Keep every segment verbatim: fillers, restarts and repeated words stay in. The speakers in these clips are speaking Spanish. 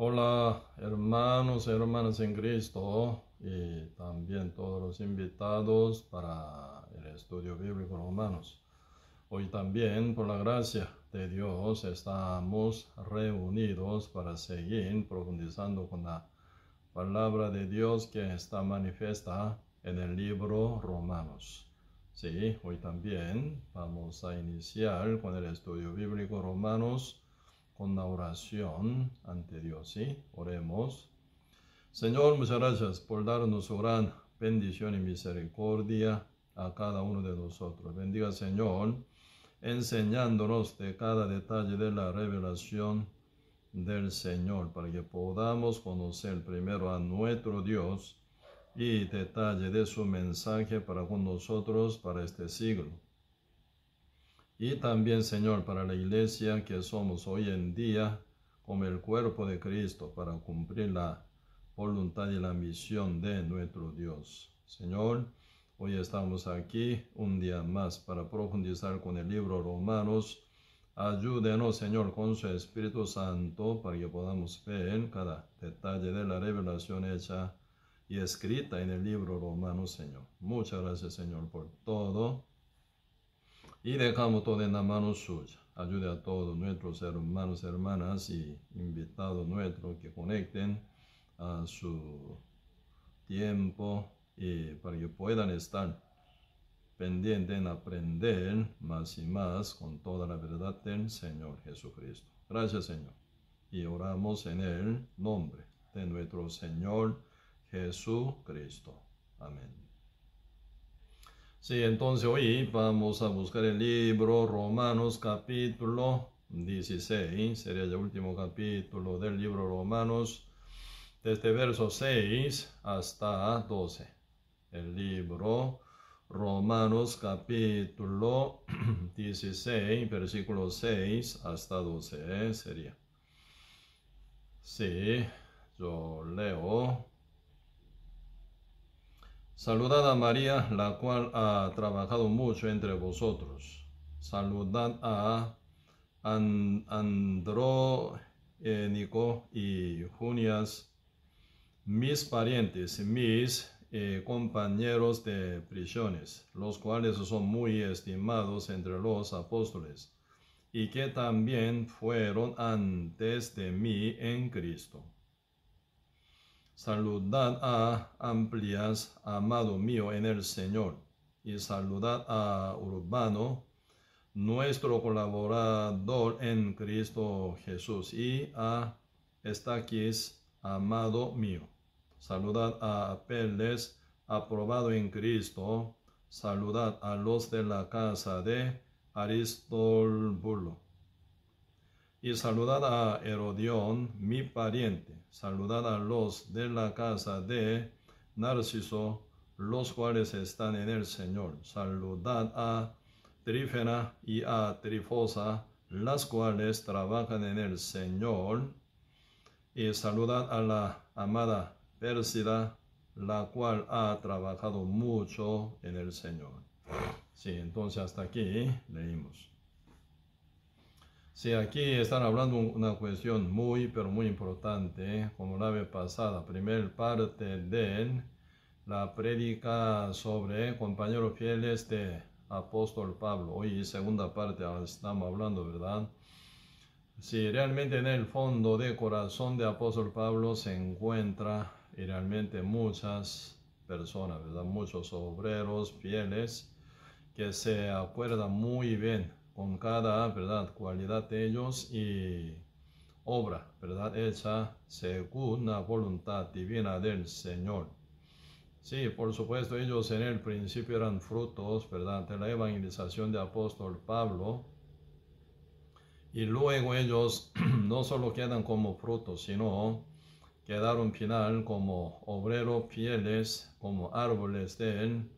Hola hermanos y hermanas en Cristo y también todos los invitados para el Estudio Bíblico Romanos. Hoy también, por la gracia de Dios, estamos reunidos para seguir profundizando con la palabra de Dios que está manifiesta en el libro Romanos. Sí, hoy también vamos a iniciar con el Estudio Bíblico Romanos con la oración ante Dios, ¿sí? Oremos. Señor, muchas gracias por darnos su gran bendición y misericordia a cada uno de nosotros. Bendiga, Señor, enseñándonos de cada detalle de la revelación del Señor, para que podamos conocer primero a nuestro Dios y detalle de su mensaje para con nosotros para este siglo. Y también, Señor, para la iglesia que somos hoy en día, como el cuerpo de Cristo, para cumplir la voluntad y la misión de nuestro Dios. Señor, hoy estamos aquí un día más para profundizar con el libro Romanos. Ayúdenos, Señor, con su Espíritu Santo, para que podamos ver cada detalle de la revelación hecha y escrita en el libro Romanos, Señor. Muchas gracias, Señor, por todo. Y dejamos todo en la mano suya. Ayude a todos nuestros hermanos, hermanas y invitados nuestros que conecten a su tiempo y para que puedan estar pendientes en aprender más y más con toda la verdad del Señor Jesucristo. Gracias, Señor. Y oramos en el nombre de nuestro Señor Jesucristo. Amén. Sí, entonces hoy vamos a buscar el libro Romanos capítulo dieciséis, sería el último capítulo del libro Romanos, desde verso seis hasta doce. El libro Romanos capítulo dieciséis, versículo seis hasta doce sería. Sí, yo leo. Saludad a María, la cual ha trabajado mucho entre vosotros. Saludad a And- Andrónico y Junias, mis parientes, mis eh, compañeros de prisiones, los cuales son muy estimados entre los apóstoles, y que también fueron antes de mí en Cristo. Saludad a Amplias, amado mío en el Señor, y saludad a Urbano, nuestro colaborador en Cristo Jesús, y a Estaquis, amado mío. Saludad a Apeles, aprobado en Cristo. Saludad a los de la casa de Aristóbulo. Y saludad a Herodión, mi pariente. Saludad a los de la casa de Narciso, los cuales están en el Señor. Saludad a Trífena y a Trifosa, las cuales trabajan en el Señor. Y saludad a la amada Pérsida, la cual ha trabajado mucho en el Señor. Sí, entonces hasta aquí leímos. Sí, aquí están hablando una cuestión muy, pero muy importante, como la vez pasada, primer parte de la prédica sobre compañeros fieles de Apóstol Pablo. Hoy segunda parte estamos hablando, ¿verdad? Sí, realmente en el fondo de corazón de Apóstol Pablo se encuentra realmente muchas personas, ¿verdad? Muchos obreros fieles que se acuerdan muy bien con cada, ¿verdad?, cualidad de ellos y obra, ¿verdad?, hecha según la voluntad divina del Señor. Sí, por supuesto, ellos en el principio eran frutos, ¿verdad?, de la evangelización de Apóstol Pablo. Y luego ellos no solo quedan como frutos, sino quedaron final como obreros fieles, como árboles de él.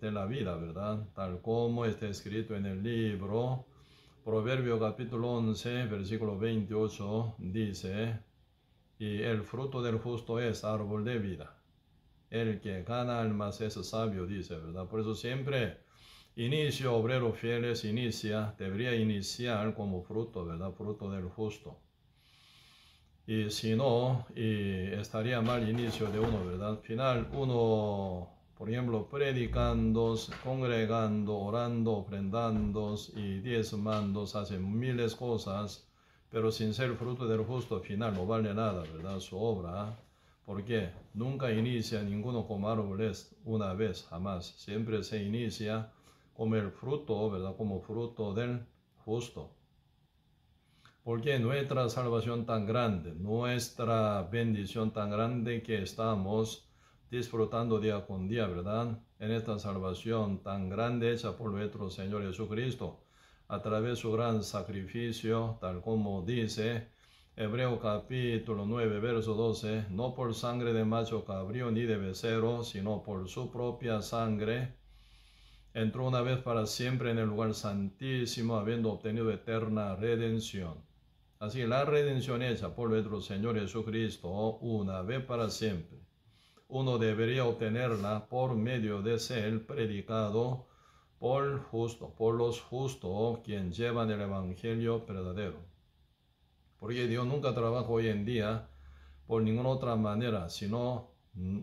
de la vida, ¿verdad? Tal como está escrito en el libro Proverbios capítulo once, versículo veintiocho, dice: y el fruto del justo es árbol de vida. El que gana almas es sabio, dice, ¿verdad? Por eso siempre inicio, obreros fieles, inicia, debería iniciar como fruto, ¿verdad? Fruto del justo. Y si no, y estaría mal inicio de uno, ¿verdad? Final, uno, por ejemplo, predicando, congregando, orando, ofrendando y diezmando, hace miles de cosas, pero sin ser fruto del justo, final no vale nada, ¿verdad? Su obra, porque nunca inicia ninguno como árbol una vez, jamás. Siempre se inicia como el fruto, ¿verdad? Como fruto del justo. Porque nuestra salvación tan grande, nuestra bendición tan grande que estamos disfrutando día con día, ¿verdad? En esta salvación tan grande hecha por nuestro Señor Jesucristo, a través de su gran sacrificio, tal como dice Hebreo capítulo nueve, verso doce, no por sangre de macho cabrío ni de becerro, sino por su propia sangre, entró una vez para siempre en el lugar santísimo, habiendo obtenido eterna redención. Así la redención hecha por nuestro Señor Jesucristo una vez para siempre. Uno debería obtenerla por medio de ser predicado por justo, por los justos, quien llevan el evangelio verdadero. Porque Dios nunca trabaja hoy en día por ninguna otra manera, sino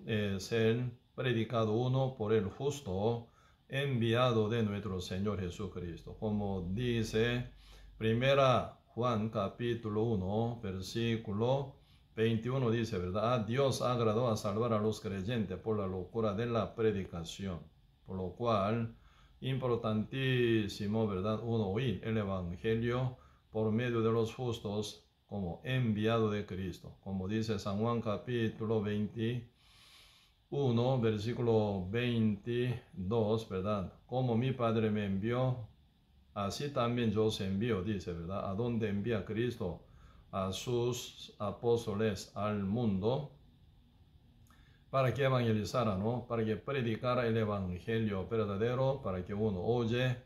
eh, ser predicado uno por el justo, enviado de nuestro Señor Jesucristo. Como dice Primera Juan capítulo uno, versículo veintiuno, dice, ¿verdad? A Dios agradó a salvar a los creyentes por la locura de la predicación, por lo cual, importantísimo, ¿verdad? Uno oír el evangelio por medio de los justos como enviado de Cristo. Como dice San Juan capítulo veintiuno, versículo veintidós, ¿verdad? Como mi Padre me envió, así también yo os envío, dice, ¿verdad? ¿A dónde envía Cristo a sus apóstoles al mundo? Para que evangelizara, ¿no? Para que predicara el evangelio verdadero, para que uno oye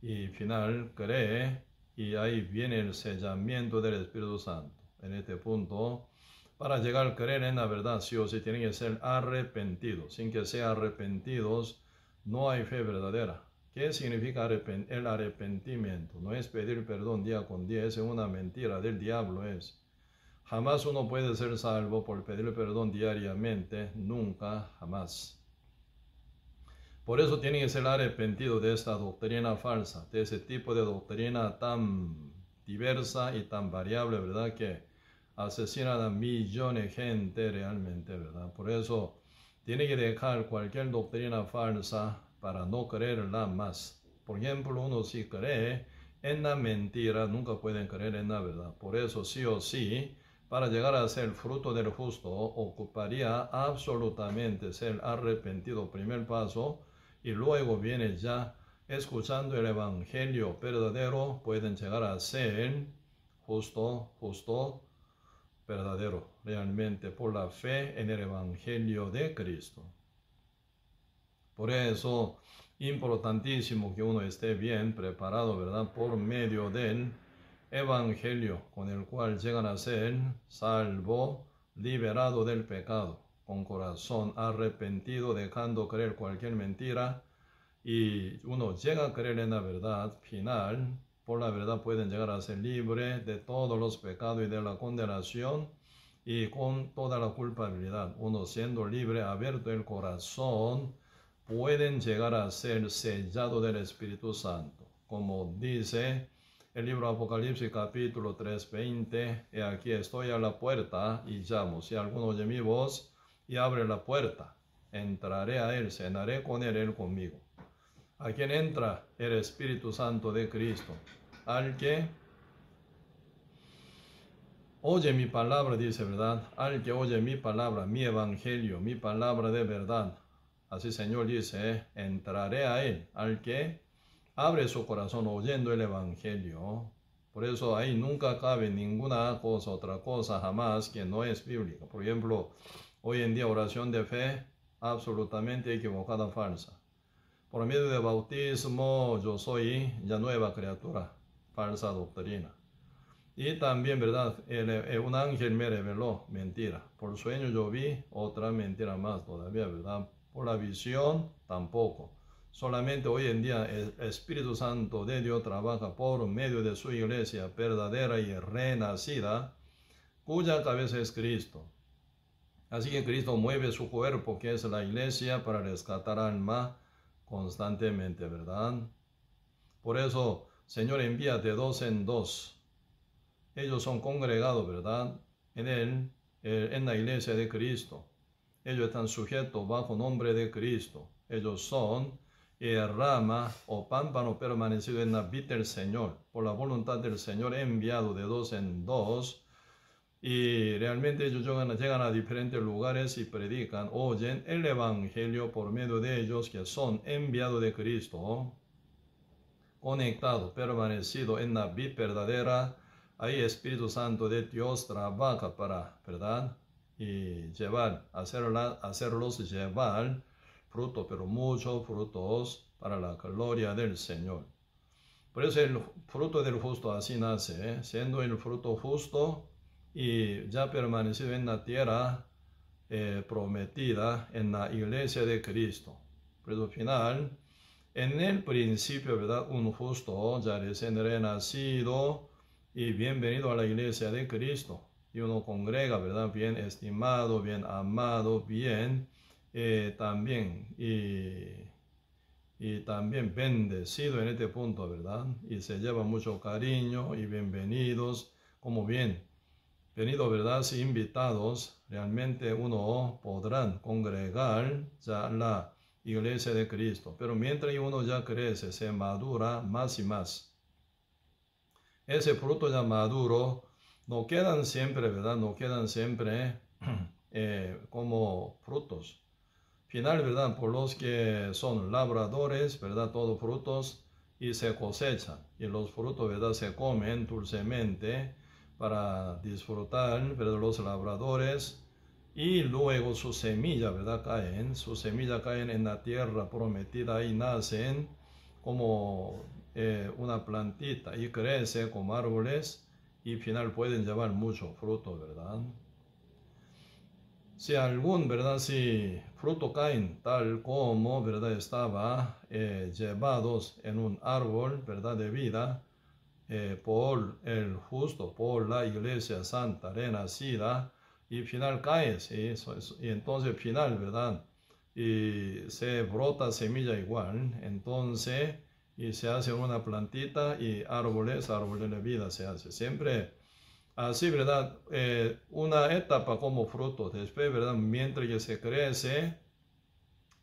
y final cree, y ahí viene el sellamiento del Espíritu Santo. En este punto, para llegar a creer en la verdad, sí o sí tienen que ser arrepentidos. Sin que sean arrepentidos, no hay fe verdadera. ¿Qué significa arrepent- el arrepentimiento? No es pedir perdón día con día, es una mentira del diablo es. Jamás uno puede ser salvo por pedir perdón diariamente, nunca, jamás. Por eso tienen que ser arrepentidos de esta doctrina falsa, de ese tipo de doctrina tan diversa y tan variable, ¿verdad? Que asesinan a millones de gente realmente, ¿verdad? Por eso tiene que dejar cualquier doctrina falsa para no creerla más. Por ejemplo, uno si cree en la mentira, nunca pueden creer en la verdad. Por eso sí o sí, para llegar a ser fruto del justo, ocuparía absolutamente ser arrepentido, primer paso, y luego viene ya escuchando el evangelio verdadero, pueden llegar a ser justo, justo, verdadero, realmente por la fe en el evangelio de Cristo. Por eso, importantísimo que uno esté bien preparado, ¿verdad? Por medio del evangelio, con el cual llegan a ser salvo, liberado del pecado, con corazón arrepentido, dejando creer cualquier mentira, y uno llega a creer en la verdad final. Por la verdad pueden llegar a ser libres de todos los pecados y de la condenación y con toda la culpabilidad. Uno siendo libre, abierto el corazón, pueden llegar a ser sellado del Espíritu Santo. Como dice el libro Apocalipsis capítulo tres, veinte, he aquí estoy a la puerta y llamo. Si alguno oye mi voz y abre la puerta, entraré a él, cenaré con él, él conmigo. A quien entra el Espíritu Santo de Cristo, al que oye mi palabra, dice, ¿verdad? Al que oye mi palabra, mi evangelio, mi palabra de verdad. Así Señor dice, entraré a él, al que abre su corazón oyendo el evangelio. Por eso ahí nunca cabe ninguna cosa, otra cosa jamás que no es bíblica. Por ejemplo, hoy en día oración de fe absolutamente equivocada, falsa. Por medio de bautismo, yo soy ya nueva criatura, falsa doctrina. Y también, ¿verdad? El, el, un ángel me reveló, mentira. Por sueño yo vi, otra mentira más todavía, ¿verdad? Por la visión, tampoco. Solamente hoy en día el Espíritu Santo de Dios trabaja por medio de su iglesia verdadera y renacida, cuya cabeza es Cristo. Así que Cristo mueve su cuerpo, que es la iglesia, para rescatar almas constantemente, ¿verdad? Por eso, Señor, envía de dos en dos. Ellos son congregados, ¿verdad? En él, en la iglesia de Cristo. Ellos están sujetos bajo nombre de Cristo. Ellos son el rama o pámpano permanecido en la vid del Señor, por la voluntad del Señor enviado de dos en dos. Y realmente ellos llegan, llegan a diferentes lugares y predican, oyen el Evangelio por medio de ellos que son enviados de Cristo, conectados, permanecidos en la vid verdadera. Ahí Espíritu Santo de Dios trabaja para, ¿verdad? Y llevar, hacerla, hacerlos llevar frutos, pero muchos frutos para la gloria del Señor. Por eso el fruto del justo así nace, ¿eh? siendo el fruto justo y ya permanecido en la tierra eh, prometida, en la iglesia de Cristo. Pero al final, en el principio, ¿verdad? Un justo ya recién renacido y bienvenido a la iglesia de Cristo. Y uno congrega, ¿verdad? Bien estimado, bien amado, bien eh, también y, y también bendecido en este punto, ¿verdad? Y se lleva mucho cariño y bienvenidos, como bien bienvenidos, ¿verdad? Si invitados, realmente uno podrá congregar ya la iglesia de Cristo. Pero mientras uno ya crece, se madura más y más. Ese fruto ya maduro no quedan siempre, ¿verdad? No quedan siempre eh, como frutos. Final, ¿verdad? Por los que son labradores, ¿verdad? Todos frutos y se cosechan. Y los frutos, ¿verdad? Se comen dulcemente para disfrutar, ¿verdad? Los labradores. Y luego su semilla, ¿verdad? Caen. Su semilla caen en la tierra prometida y nacen como eh, una plantita y crece como árboles. Y final pueden llevar mucho fruto, ¿verdad? Si algún, ¿verdad? Si fruto caen tal como, ¿verdad? Estaba eh, llevados en un árbol, ¿verdad? De vida eh, por el justo, por la iglesia santa renacida. Y final cae, ¿sí? Y entonces final, ¿verdad? Y se brota semilla igual. Entonces... y se hace una plantita y árboles, árboles de vida se hace. Siempre así, ¿verdad? Eh, una etapa como fruto. Después, ¿verdad? Mientras que se crece,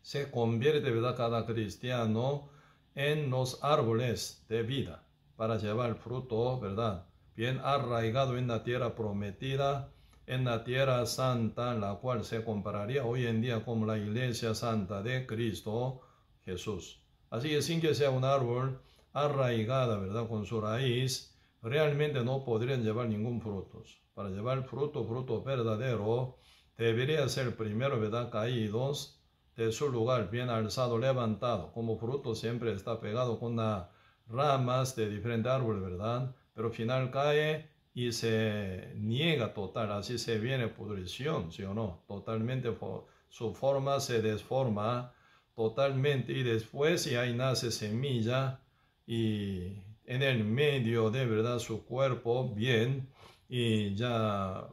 se convierte, ¿verdad? Cada cristiano en los árboles de vida para llevar fruto, ¿verdad? Bien arraigado en la tierra prometida, en la tierra santa, la cual se compararía hoy en día como la iglesia santa de Cristo Jesús. Así que sin que sea un árbol arraigada, ¿verdad? Con su raíz, realmente no podrían llevar ningún fruto. Para llevar fruto, fruto verdadero, debería ser primero, ¿verdad? Caídos de su lugar, bien alzado, levantado. Como fruto siempre está pegado con las ramas de diferentes árboles, ¿verdad? Pero al final cae y se niega total. Así se viene pudrición, ¿sí o no? Totalmente su forma se desforma. Totalmente, y después, y ahí nace semilla, y en el medio de verdad su cuerpo, bien, y ya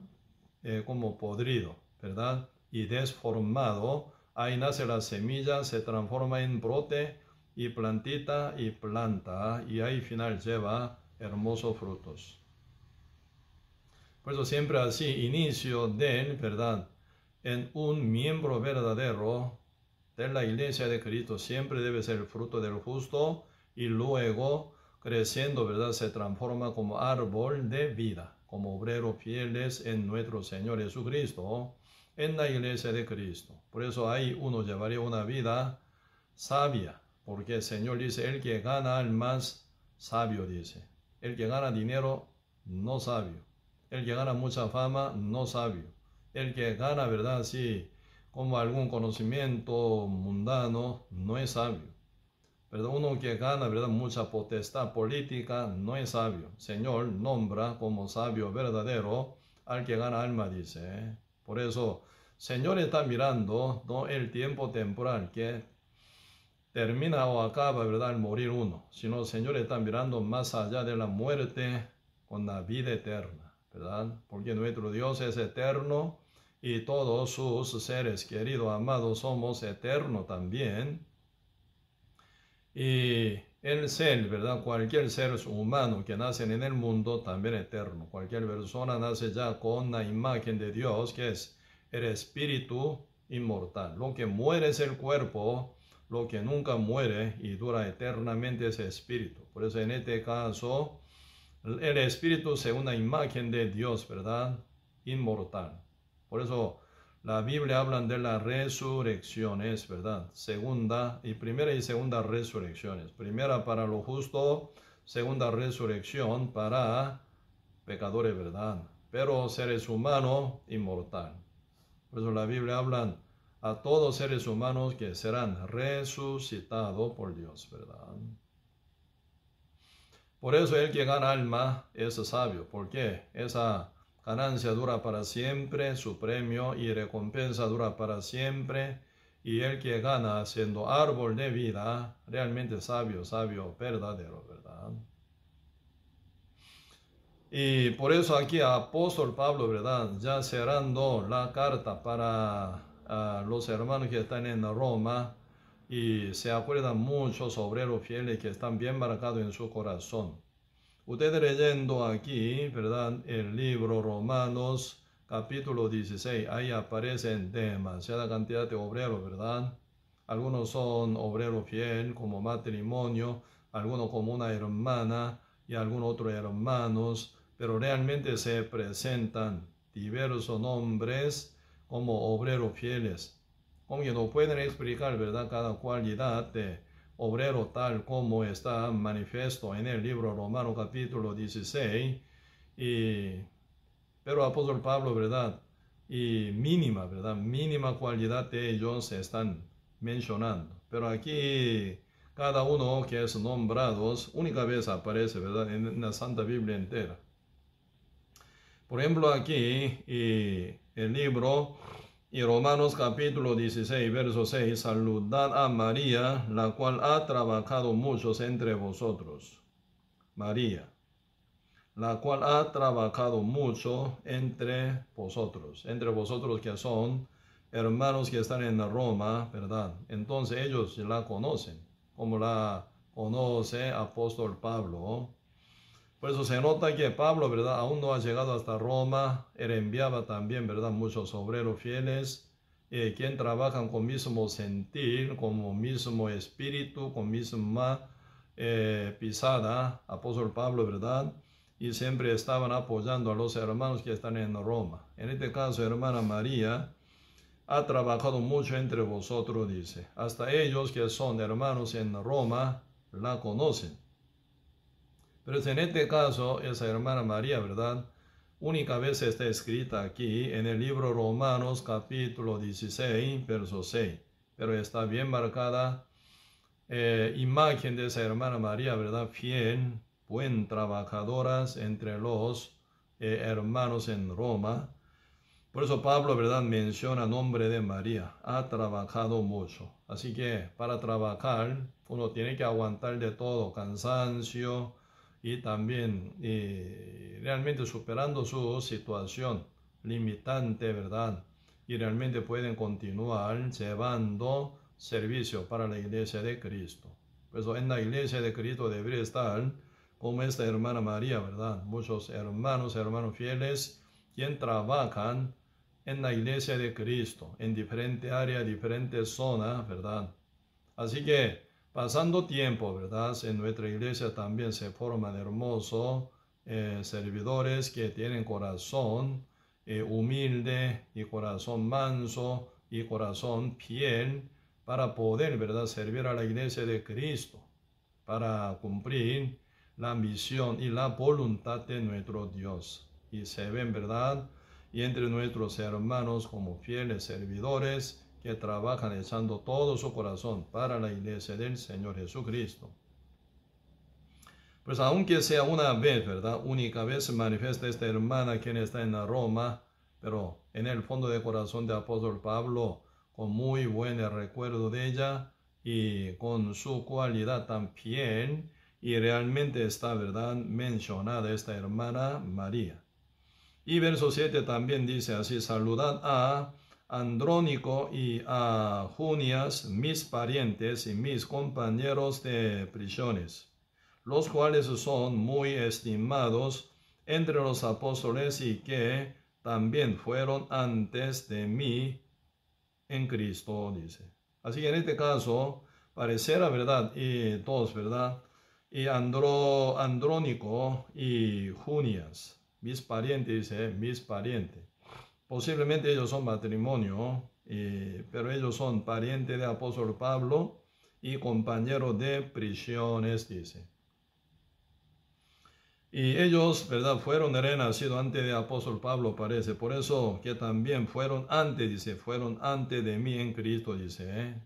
eh, como podrido, ¿verdad? Y desformado, ahí nace la semilla, se transforma en brote, y plantita, y planta, y ahí final lleva hermosos frutos. Por eso siempre así, inicio del, ¿verdad? En un miembro verdadero, de la iglesia de Cristo siempre debe ser el fruto del justo y luego creciendo, ¿verdad? Se transforma como árbol de vida, como obreros fieles en nuestro Señor Jesucristo, en la iglesia de Cristo. Por eso ahí uno llevaría una vida sabia, porque el Señor dice, el que gana almas, sabio dice. El que gana dinero, no sabio. El que gana mucha fama, no sabio. El que gana, ¿verdad? Sí. Como algún conocimiento mundano, no es sabio. ¿Verdad? Uno que gana, ¿verdad? Mucha potestad política, no es sabio. Señor nombra como sabio verdadero al que gana alma, dice. Por eso, Señor está mirando, no el tiempo temporal que termina o acaba, ¿verdad? Al morir uno, sino Señor está mirando más allá de la muerte con la vida eterna. ¿verdad? Porque nuestro Dios es eterno y todos sus seres queridos, amados, somos eternos también. Y el ser, ¿verdad? Cualquier ser humano que nace en el mundo también eterno. Cualquier persona nace ya con la imagen de Dios, que es el espíritu inmortal. Lo que muere es el cuerpo, lo que nunca muere y dura eternamente es el espíritu. Por eso en este caso, el espíritu es una imagen de Dios, ¿verdad? Inmortal. Por eso la Biblia habla de las resurrecciones, ¿verdad? Segunda y primera y segunda resurrecciones. Primera para lo justo, segunda resurrección para pecadores, ¿verdad? Pero seres humanos inmortal. Por eso la Biblia habla a todos seres humanos que serán resucitados por Dios, ¿verdad? Por eso el que gana alma es sabio, porque esa ganancia dura para siempre, su premio y recompensa dura para siempre, y el que gana siendo árbol de vida, realmente sabio, sabio, verdadero, ¿verdad? Y por eso aquí apóstol Pablo, ¿verdad? Ya cerrando la carta para uh, los hermanos que están en Roma, y se acuerdan muchos obreros fieles que están bien marcados en su corazón. Ustedes leyendo aquí, ¿verdad? El libro Romanos capítulo dieciséis, ahí aparecen demasiada cantidad de obreros, ¿verdad? Algunos son obreros fieles como matrimonio, algunos como una hermana y algunos otros hermanos, pero realmente se presentan diversos nombres como obreros fieles. Como que no pueden explicar, ¿verdad? Cada cualidad de obrero tal como está manifiesto en el libro Romano capítulo dieciséis. Y, pero apóstol Pablo, ¿verdad? Y mínima, ¿verdad? Mínima cualidad de ellos están mencionando. Pero aquí cada uno que es nombrado única vez aparece, ¿verdad? En la Santa Biblia entera. Por ejemplo, aquí y el libro y Romanos capítulo dieciséis, verso seis, saludad a María, la cual ha trabajado muchos entre vosotros. María, la cual ha trabajado mucho entre vosotros. Entre vosotros que son hermanos que están en Roma, ¿verdad? Entonces ellos la conocen, como la conoce apóstol Pablo. Por eso se nota que Pablo, ¿verdad? Aún no ha llegado hasta Roma. Él enviaba también, ¿verdad? Muchos obreros fieles, eh, quien trabajan con mismo sentir, con mismo espíritu, con misma eh, pisada, apóstol Pablo, ¿verdad? Y siempre estaban apoyando a los hermanos que están en Roma. En este caso, hermana María ha trabajado mucho entre vosotros, dice. Hasta ellos que son hermanos en Roma la conocen. Pero en este caso, esa hermana María, ¿verdad? Única vez está escrita aquí en el libro Romanos capítulo dieciséis, verso seis. Pero está bien marcada eh, imagen de esa hermana María, ¿verdad? Fiel, buen trabajadora entre los eh, hermanos en Roma. Por eso Pablo, ¿verdad? Menciona el nombre de María. Ha trabajado mucho. Así que para trabajar, uno tiene que aguantar de todo, cansancio, y también y realmente superando su situación limitante, ¿verdad? Y realmente pueden continuar llevando servicio para la iglesia de Cristo. Por eso en la iglesia de Cristo debería estar como esta hermana María, ¿verdad? Muchos hermanos, hermanos fieles, quien trabajan en la iglesia de Cristo, en diferentes áreas, diferentes zonas, ¿verdad? Así que pasando tiempo, ¿verdad? En nuestra iglesia también se forman hermosos eh, servidores que tienen corazón eh, humilde y corazón manso y corazón fiel para poder, ¿verdad? Servir a la iglesia de Cristo, para cumplir la misión y la voluntad de nuestro Dios. Y se ven, ¿verdad? Y entre nuestros hermanos como fieles servidores que trabajan echando todo su corazón para la iglesia del Señor Jesucristo. Pues aunque sea una vez, ¿verdad? Única vez se manifiesta esta hermana quien está en Roma, pero en el fondo de corazón de apóstol Pablo, con muy buen recuerdo de ella y con su cualidad tan fiel, y realmente está, ¿verdad? Mencionada esta hermana María. Y verso siete también dice así: saludad a Andrónico y a Junias, mis parientes y mis compañeros de prisiones, los cuales son muy estimados entre los apóstoles y que también fueron antes de mí en Cristo, dice. Así que en este caso, pareciera, ¿verdad? Y dos, ¿verdad? Y Andro, Andrónico y Junias, mis parientes, dice, mis parientes. Posiblemente ellos son matrimonio, y, pero ellos son parientes de apóstol Pablo y compañeros de prisiones, dice. Y ellos, ¿verdad?, fueron renacidos antes de apóstol Pablo, parece. Por eso que también fueron antes, dice, fueron antes de mí en Cristo, dice. ¿eh?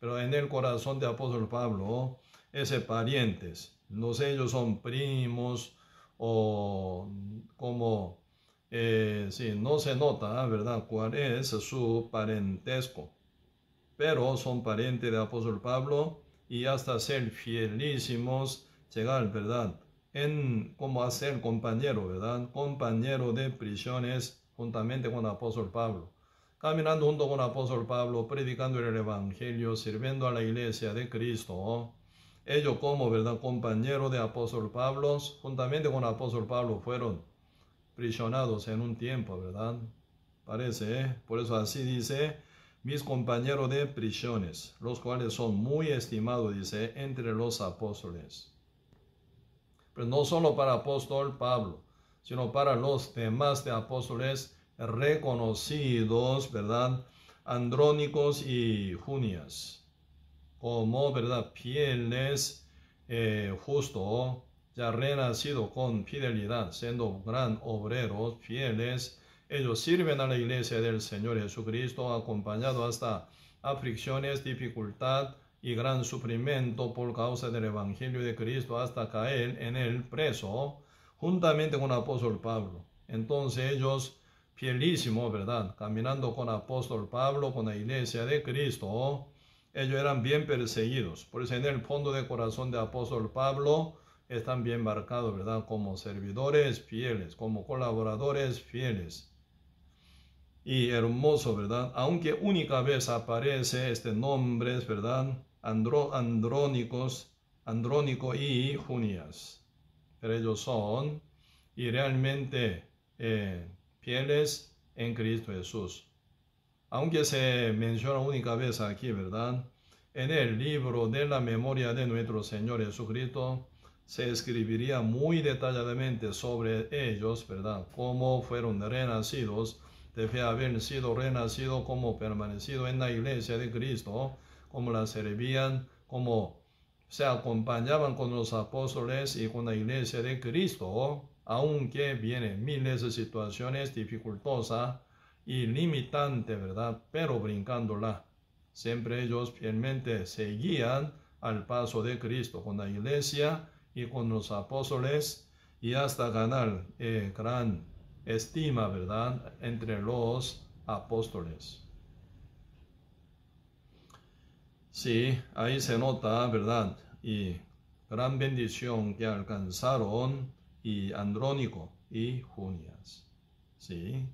Pero en el corazón de apóstol Pablo, ese parientes, no sé, ellos son primos o como, eh, sí, no se nota, ¿verdad?, cuál es su parentesco. Pero son parientes de apóstol Pablo y hasta ser fielísimos, llegar, ¿verdad?, en cómo hacer compañero, ¿verdad? Compañero de prisiones juntamente con el apóstol Pablo. Caminando junto con el apóstol Pablo, predicando el evangelio, sirviendo a la iglesia de Cristo. Ellos como, ¿verdad?, compañero de apóstol Pablo, juntamente con el apóstol Pablo fueron prisionados en un tiempo, ¿verdad? Parece, ¿eh? Por eso así dice, mis compañeros de prisiones, los cuales son muy estimados, dice, entre los apóstoles. Pero no solo para apóstol Pablo, sino para los demás de apóstoles reconocidos, ¿verdad?, Andrónicos y Junias, como, ¿verdad?, fieles, eh, justo, ya renacido con fidelidad, siendo gran obreros, fieles. Ellos sirven a la iglesia del Señor Jesucristo, acompañado hasta aflicciones, dificultad, y gran sufrimiento por causa del evangelio de Cristo hasta caer en el preso, juntamente con el apóstol Pablo. Entonces ellos, fielísimos, ¿verdad?, caminando con el apóstol Pablo, con la iglesia de Cristo, ellos eran bien perseguidos. Por eso en el fondo de corazón de apóstol Pablo están bien marcados, ¿verdad?, como servidores fieles, como colaboradores fieles. Y hermoso, ¿verdad? Aunque única vez aparece este nombre, ¿verdad?, Andro, Andrónicos, Andrónico y Junias. Pero ellos son y realmente eh, fieles en Cristo Jesús. Aunque se menciona única vez aquí, ¿verdad?, en el libro de la memoria de nuestro Señor Jesucristo se escribiría muy detalladamente sobre ellos, ¿verdad?, cómo fueron renacidos, debe haber sido renacido, como permanecido en la iglesia de Cristo, como la servían, como se acompañaban con los apóstoles y con la iglesia de Cristo, aunque vienen miles de situaciones dificultosas y limitantes, ¿verdad?, pero brincándola. Siempre ellos fielmente seguían al paso de Cristo con la iglesia y con los apóstoles y hasta ganar eh, gran estima, ¿verdad?, entre los apóstoles. Sí, ahí se nota, ¿verdad?, y gran bendición que alcanzaron y Andrónico y Junias. Sí.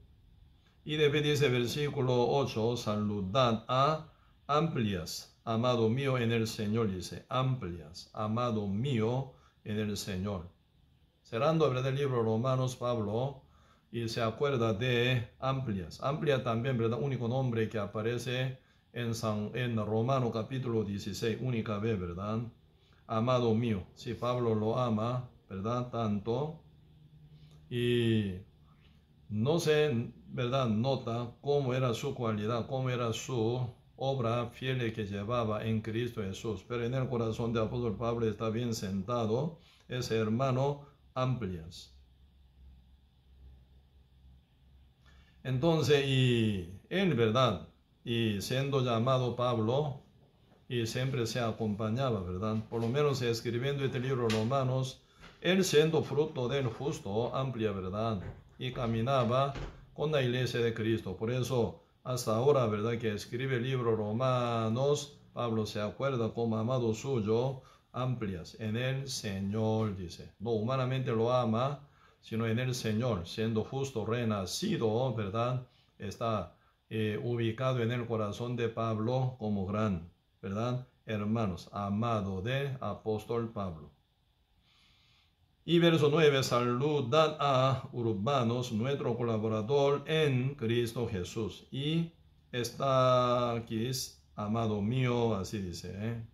Y después dice versículo ocho, saludad a Amplias, amado mío en el Señor, dice, Amplias, amado mío en el Señor. Cerrando, ¿verdad?, el libro Romanos, Pablo, y se acuerda de Amplias. Amplias también, ¿verdad?, único nombre que aparece en, San, en Romano capítulo dieciséis, única vez, ¿verdad? Amado mío. Sí, Pablo lo ama, ¿verdad?, tanto. Y no se, ¿verdad?, nota cómo era su cualidad, cómo era su obra fiel que llevaba en Cristo Jesús. Pero en el corazón de apóstol Pablo está bien sentado ese hermano Amplias. Entonces, y él, ¿verdad?, y siendo llamado Pablo, y siempre se acompañaba, ¿verdad?, por lo menos escribiendo este libro Romanos, él siendo fruto del justo, amplia, ¿verdad?, y caminaba con la iglesia de Cristo. Por eso, hasta ahora, ¿verdad?, que escribe el libro Romanos, Pablo se acuerda como amado suyo, amplias, en el Señor, dice. No humanamente lo ama, sino en el Señor, siendo justo, renacido, ¿verdad? Está eh, ubicado en el corazón de Pablo como gran, ¿verdad? Hermanos, amado de apóstol Pablo. Y verso nueve, saludad a Urbanos, nuestro colaborador en Cristo Jesús. Y Estaquis, amado mío, así dice. ¿eh?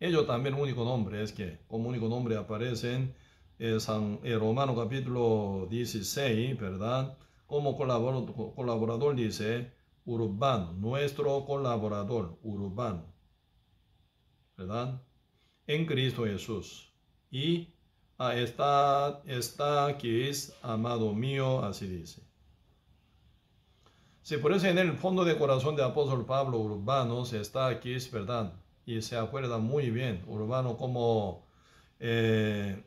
Ellos también, único nombre, es que como único nombre aparecen en San, en Romano capítulo dieciséis, ¿verdad? Como colaborador, colaborador dice Urbano, nuestro colaborador, Urbano, ¿verdad? En Cristo Jesús. Y a esta, esta que es amado mío, así dice. Si por eso en el fondo de corazón de apóstol Pablo, Urbanos, está aquí, es verdad, y se acuerda muy bien, Urbano como eh,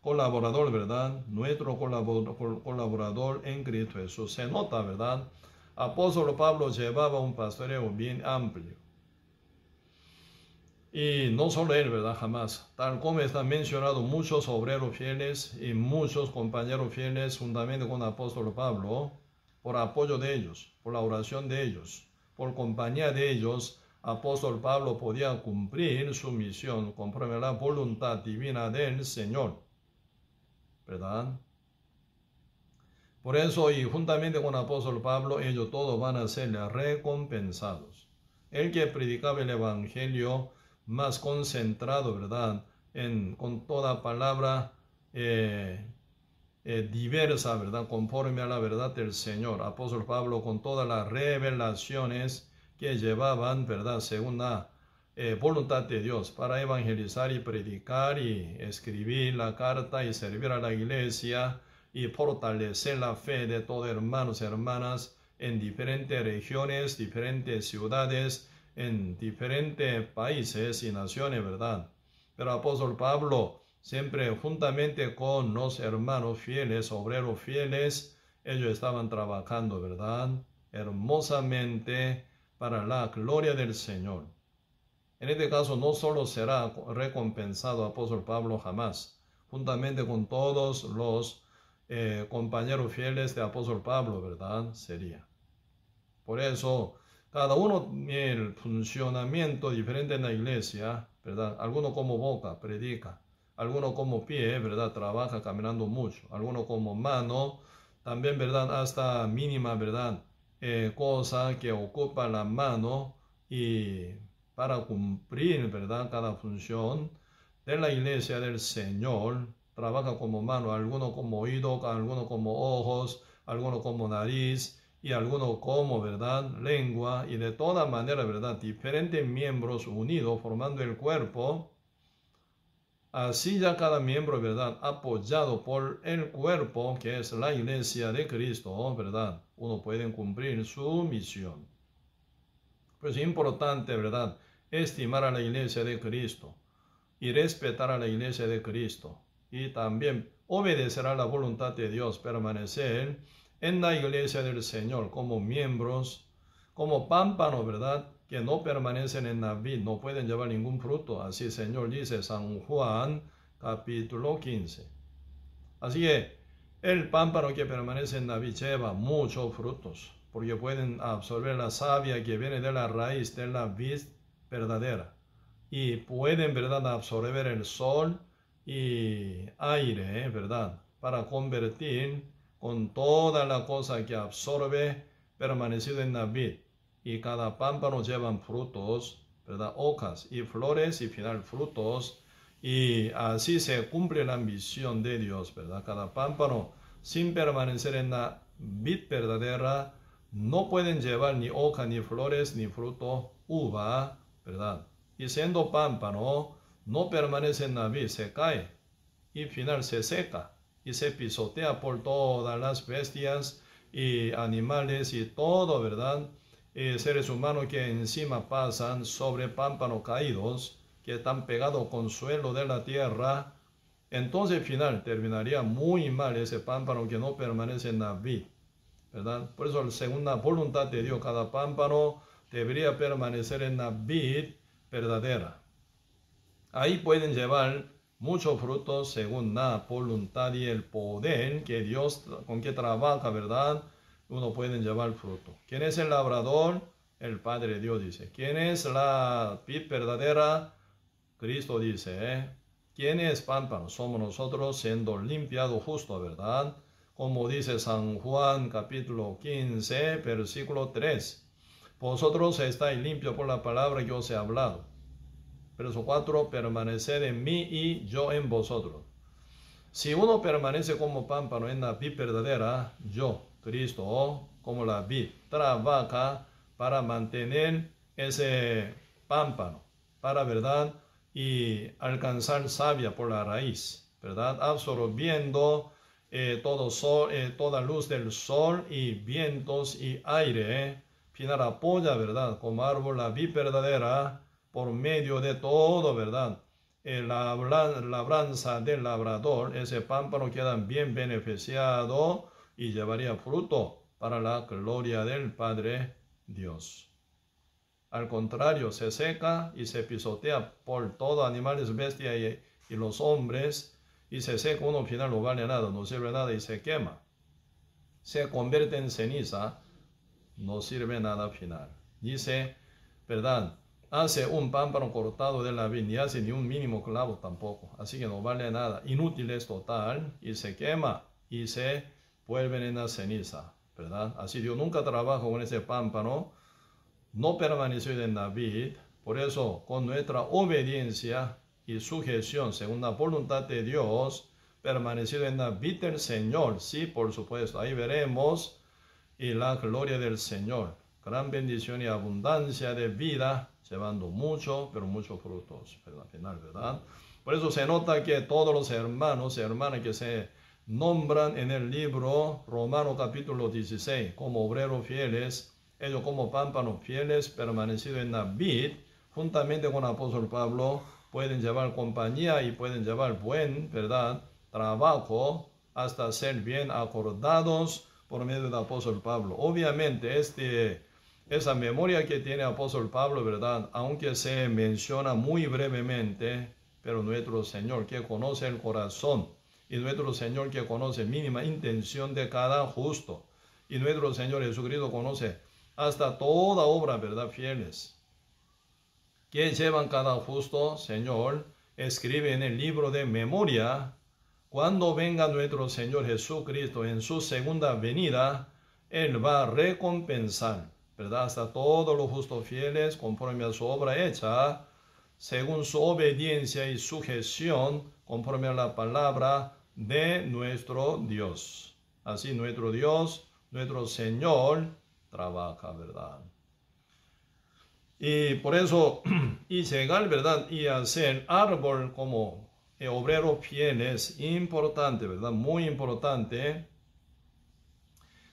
colaborador, ¿verdad? Nuestro colaborador, colaborador en Cristo Jesús. Se nota, ¿verdad? Apóstol Pablo llevaba un pastoreo bien amplio. Y no solo él, ¿verdad? Jamás. Tal como están mencionados muchos obreros fieles y muchos compañeros fieles, juntamente con el apóstol Pablo, por apoyo de ellos, por la oración de ellos, por compañía de ellos, apóstol Pablo podía cumplir su misión conforme a la voluntad divina del Señor, ¿verdad? Por eso, y juntamente con el apóstol Pablo, ellos todos van a ser recompensados. El que predicaba el evangelio más concentrado, ¿verdad? En, con toda palabra eh, eh, diversa, ¿verdad? Conforme a la verdad del Señor. Apóstol Pablo, con todas las revelaciones que llevaban, ¿verdad? Según la eh, voluntad de Dios, para evangelizar y predicar y escribir la carta y servir a la iglesia y fortalecer la fe de todos hermanos y hermanas en diferentes regiones, diferentes ciudades, en diferentes países y naciones, ¿verdad? Pero apóstol Pablo, siempre juntamente con los hermanos fieles, obreros fieles, ellos estaban trabajando, ¿verdad? Hermosamente para la gloria del Señor. En este caso, no solo será recompensado apóstol Pablo jamás, juntamente con todos los eh, compañeros fieles de apóstol Pablo, ¿verdad? Sería. Por eso, cada uno el funcionamiento diferente en la iglesia, ¿verdad? Alguno como boca, predica. Alguno como pie, ¿verdad? Trabaja caminando mucho. Alguno como mano, también, ¿verdad? Hasta mínima, ¿verdad? Eh, cosa que ocupa la mano y para cumplir, ¿verdad? Cada función de la iglesia del Señor, trabaja como mano. Alguno como oído, alguno como ojos, alguno como nariz, y algunos como, ¿verdad?, lengua, y de toda manera, ¿verdad?, diferentes miembros unidos formando el cuerpo. Así ya cada miembro, ¿verdad?, apoyado por el cuerpo, que es la iglesia de Cristo, ¿verdad?, uno puede cumplir su misión. Pues es importante, ¿verdad?, estimar a la iglesia de Cristo y respetar a la iglesia de Cristo y también obedecer a la voluntad de Dios, permanecer en la iglesia del Señor como miembros, como pámpanos, ¿verdad?, que no permanecen en la vid, no pueden llevar ningún fruto. Así el Señor dice, San Juan capítulo quince. Así que el pámpano que permanece en la vid lleva muchos frutos, porque pueden absorber la savia que viene de la raíz de la vid verdadera. Y pueden, ¿verdad?, absorber el sol y aire, ¿verdad?, para convertir con toda la cosa que absorbe, permanecido en la vid. Y cada pámpano llevan frutos, ¿verdad?, hojas y flores y final frutos. Y así se cumple la misión de Dios, ¿verdad? Cada pámpano, sin permanecer en la vid verdadera, no pueden llevar ni hoja, ni flores, ni fruto, uva, ¿verdad? Y siendo pámpano, no permanece en la vid, se cae y final se seca. Y se pisotea por todas las bestias y animales y todo, ¿verdad? Eh, seres humanos que encima pasan sobre pámpanos caídos, que están pegados con suelo de la tierra. Entonces, al final, terminaría muy mal ese pámpano que no permanece en la vid, ¿verdad? Por eso, según la voluntad de Dios, cada pámpano debería permanecer en la vid verdadera. Ahí pueden llevar muchos frutos según la voluntad y el poder que Dios, con que trabaja, ¿verdad? Uno puede llevar fruto. ¿Quién es el labrador? El Padre Dios, dice. ¿Quién es la vid verdadera? Cristo dice, ¿eh? ¿Quién es pámpano? Somos nosotros, siendo limpiados justo, ¿verdad? Como dice San Juan, capítulo quince, versículo tres. Vosotros estáis limpios por la palabra que os he hablado. Verso cuatro, permaneced en mí y yo en vosotros. Si uno permanece como pámpano en la vid verdadera, yo, Cristo, como la vid, trabaja para mantener ese pámpano, para, ¿verdad? Y alcanzar savia por la raíz, ¿verdad? Absorbiendo eh, todo sol, eh, toda luz del sol y vientos y aire. Eh. Pinar apoya, ¿verdad? Como árbol la vid verdadera, por medio de todo, ¿verdad? La labranza del labrador, ese pámpano queda bien beneficiado y llevaría fruto para la gloria del Padre Dios. Al contrario, se seca y se pisotea por todo, animales, bestias y, y los hombres, y se seca, uno al final no vale nada, no sirve nada y se quema. Se convierte en ceniza, no sirve nada al final. Dice, ¿verdad? Hace un pámpano cortado de la vid, ni hace ni un mínimo clavo tampoco, así que no vale nada, inútil es total, y se quema y se vuelven en la ceniza, ¿verdad? Así Dios nunca trabaja con ese pámpano, no permaneció en la vid. Por eso, con nuestra obediencia y sujeción, según la voluntad de Dios, permanecido en la vid del Señor, sí, por supuesto, ahí veremos, y la gloria del Señor, gran bendición y abundancia de vida, llevando mucho, pero muchos frutos, pero al final, ¿verdad? Por eso se nota que todos los hermanos y hermanas que se nombran en el libro Romanos capítulo dieciséis, como obreros fieles, ellos como pámpanos fieles, permanecidos en la vid, juntamente con el apóstol Pablo, pueden llevar compañía y pueden llevar buen, ¿verdad?, trabajo, hasta ser bien acordados por medio del apóstol Pablo. Obviamente, este, esa memoria que tiene el apóstol Pablo, ¿verdad?, aunque se menciona muy brevemente, pero nuestro Señor que conoce el corazón, y nuestro Señor que conoce mínima intención de cada justo, y nuestro Señor Jesucristo conoce hasta toda obra, ¿verdad?, fieles, que llevan cada justo, Señor, escribe en el libro de memoria. Cuando venga nuestro Señor Jesucristo en su segunda venida, Él va a recompensar, ¿verdad?, hasta todos los justos fieles, conforme a su obra hecha, según su obediencia y sujeción, conforme a la palabra de nuestro Dios. Así nuestro Dios, nuestro Señor, trabaja, ¿verdad? Y por eso, y llegar, ¿verdad?, y hacer árbol como el obrero fiel es importante, ¿verdad? Muy importante.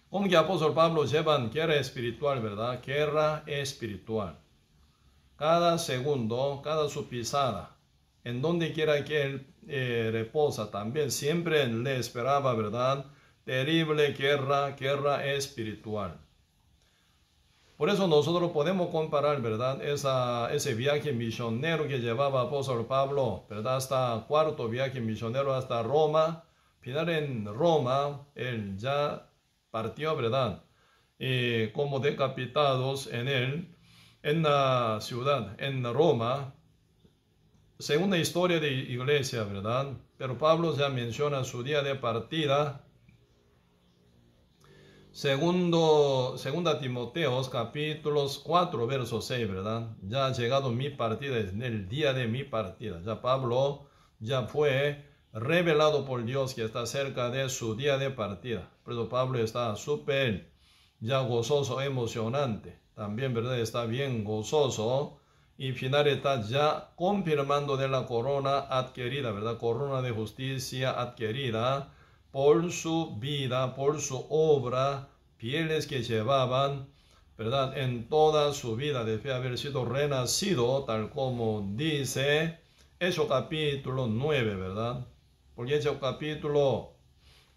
Como que apóstol Pablo llevan guerra espiritual, ¿verdad? Guerra espiritual. Cada segundo, cada su pisada, en donde quiera que él eh, reposa también, siempre le esperaba, ¿verdad?, terrible guerra, guerra espiritual. Por eso nosotros podemos comparar, ¿verdad?, Esa, ese viaje misionero que llevaba apóstol Pablo, ¿verdad?, hasta cuarto viaje misionero hasta Roma. Final en Roma, él ya partió, ¿verdad?, y como decapitados en él, en la ciudad, en Roma, según la historia de iglesia, ¿verdad? Pero Pablo ya menciona su día de partida. Segundo, Segunda Timoteo, capítulos cuatro, verso seis, ¿verdad? Ya ha llegado mi partida, es el día de mi partida. Ya Pablo ya fue revelado por Dios que está cerca de su día de partida. Por eso Pablo está súper, ya gozoso, emocionante. También, ¿verdad?, está bien gozoso. Y final está ya confirmando de la corona adquirida, ¿verdad? Corona de justicia adquirida. Por su vida, por su obra, fieles que llevaban, ¿verdad?, en toda su vida, después de haber sido renacido, tal como dice Hechos capítulo nueve, ¿verdad? Porque Hechos capítulo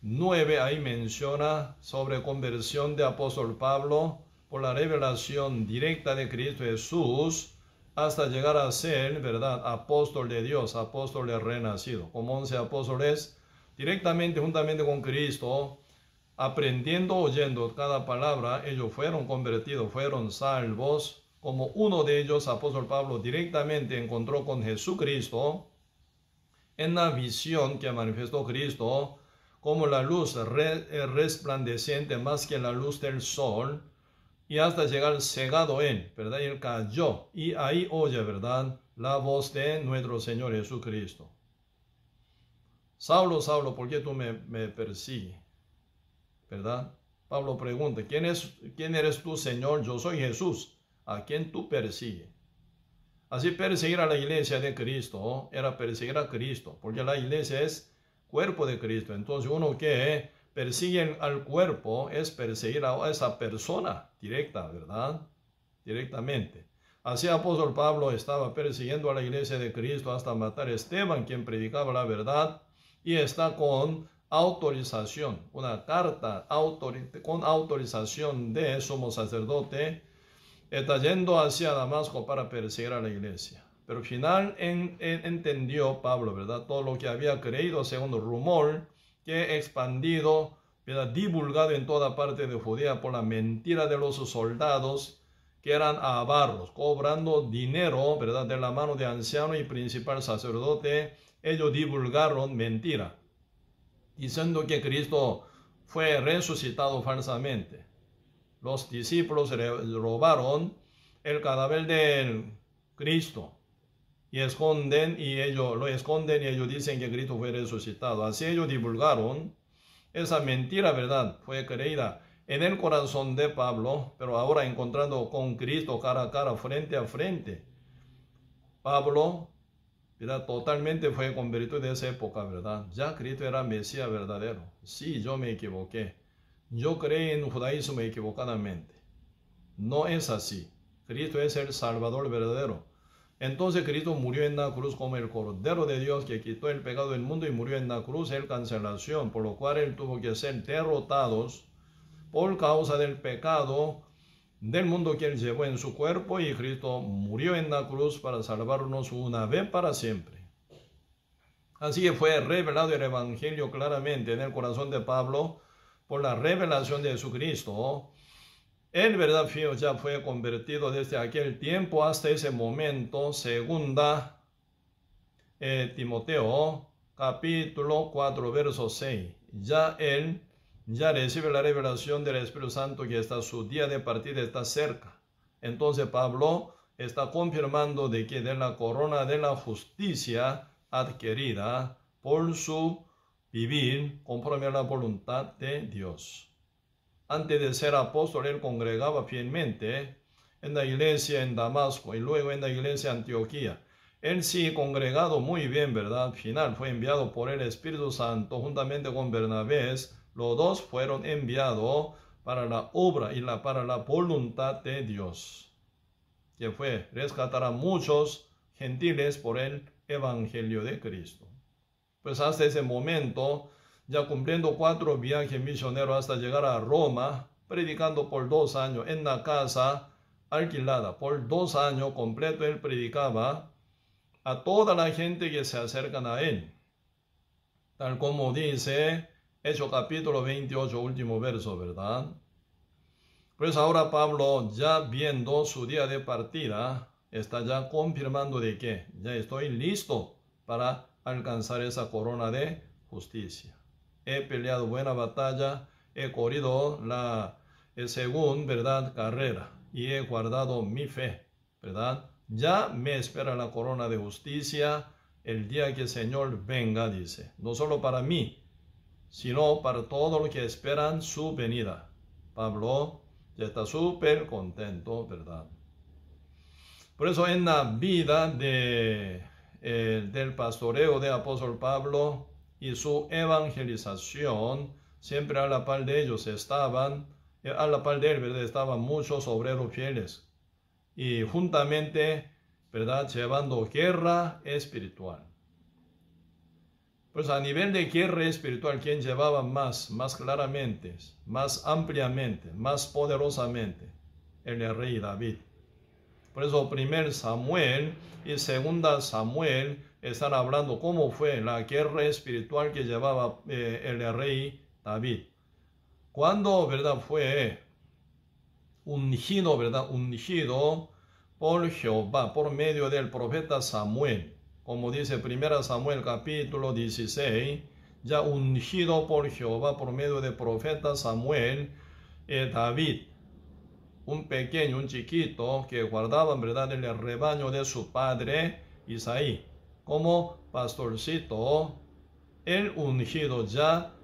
nueve ahí menciona sobre conversión de apóstol Pablo por la revelación directa de Cristo Jesús hasta llegar a ser, ¿verdad?, apóstol de Dios, apóstol de renacido, como once apóstoles, directamente, juntamente con Cristo, aprendiendo, oyendo cada palabra, ellos fueron convertidos, fueron salvos. Como uno de ellos, apóstol Pablo, directamente encontró con Jesucristo en la visión que manifestó Cristo, como la luz resplandeciente más que la luz del sol, y hasta llegar cegado él, ¿verdad? Él cayó, y ahí oye, ¿verdad?, la voz de nuestro Señor Jesucristo. Saulo, Saulo, ¿por qué tú me, me persigues? ¿Verdad? Pablo pregunta, ¿quién, es, ¿quién eres tú, Señor? Yo soy Jesús, ¿a quién tú persigues? Así perseguir a la iglesia de Cristo era perseguir a Cristo, porque la iglesia es cuerpo de Cristo. Entonces uno que persigue al cuerpo es perseguir a esa persona directa, ¿verdad? Directamente. Así apóstol Pablo estaba persiguiendo a la iglesia de Cristo hasta matar a Esteban, quien predicaba la verdad, y está con autorización, una carta autor con autorización de sumo sacerdote, está yendo hacia Damasco para perseguir a la iglesia. Pero al final en, en, entendió Pablo, ¿verdad?, todo lo que había creído según el rumor que expandido, ¿verdad?, divulgado en toda parte de Judea por la mentira de los soldados que eran avaros, cobrando dinero, ¿verdad?, de la mano de anciano y principal sacerdote. Ellos divulgaron mentira, diciendo que Cristo fue resucitado falsamente. Los discípulos robaron el cadáver de Cristo y esconden y ellos lo esconden y ellos dicen que Cristo fue resucitado. Así ellos divulgaron esa mentira, ¿verdad? Fue creída en el corazón de Pablo, pero ahora encontrando con Cristo cara a cara, frente a frente, Pablo, ¿verdad?, totalmente fue convertido en esa época, ¿verdad? Ya Cristo era Mesías verdadero. Sí, yo me equivoqué. Yo creí en judaísmo equivocadamente. No es así. Cristo es el Salvador verdadero. Entonces Cristo murió en la cruz como el Cordero de Dios que quitó el pecado del mundo, y murió en la cruz en cancelación, por lo cual él tuvo que ser derrotado por causa del pecado del mundo que él llevó en su cuerpo, y Cristo murió en la cruz para salvarnos una vez para siempre. Así que fue revelado el Evangelio claramente en el corazón de Pablo por la revelación de Jesucristo. Él, verdad, ya fue convertido desde aquel tiempo hasta ese momento. Segunda eh, Timoteo, capítulo cuatro, verso seis. Ya él ya recibe la revelación del Espíritu Santo que está su día de partida está cerca. Entonces Pablo está confirmando de que de la corona de la justicia adquirida por su vivir conforme a la voluntad de Dios. Antes de ser apóstol, él congregaba fielmente en la iglesia en Damasco y luego en la iglesia en Antioquía. Él sí congregado muy bien, ¿verdad? Al final fue enviado por el Espíritu Santo juntamente con Bernabé. Los dos fueron enviados para la obra y la, para la voluntad de Dios, que fue rescatar a muchos gentiles por el Evangelio de Cristo. Pues hasta ese momento, ya cumpliendo cuatro viajes misioneros hasta llegar a Roma, predicando por dos años en la casa alquilada. Por dos años completo él predicaba a toda la gente que se acercan a él. Tal como dice Hechos capítulo veintiocho, último verso, ¿verdad? Pues ahora Pablo, ya viendo su día de partida, está ya confirmando de que ya estoy listo para alcanzar esa corona de justicia. He peleado buena batalla, he corrido la según, ¿verdad?, carrera, y he guardado mi fe, ¿verdad? Ya me espera la corona de justicia el día que el Señor venga, dice. No solo para mí, sino para todos los que esperan su venida. Pablo ya está súper contento, ¿verdad? Por eso en la vida de, eh, del pastoreo de apóstol Pablo y su evangelización, siempre a la par de ellos estaban, a la par de él, ¿verdad?, estaban muchos obreros fieles. Y juntamente, ¿verdad?, llevando guerra espiritual. Pues a nivel de guerra espiritual, ¿quién llevaba más, más claramente, más ampliamente, más poderosamente? El rey David. Por eso Primera Samuel y Segunda Samuel están hablando cómo fue la guerra espiritual que llevaba eh, el rey David. Cuando, ¿verdad?, fue ungido, ¿verdad?, ungido por Jehová, por medio del profeta Samuel. Como dice Primera Samuel capítulo dieciséis, ya ungido por Jehová por medio del profeta Samuel, eh, David, un pequeño, un chiquito que guardaba, ¿verdad?, el rebaño de su padre Isaí. Como pastorcito, el ungido ya,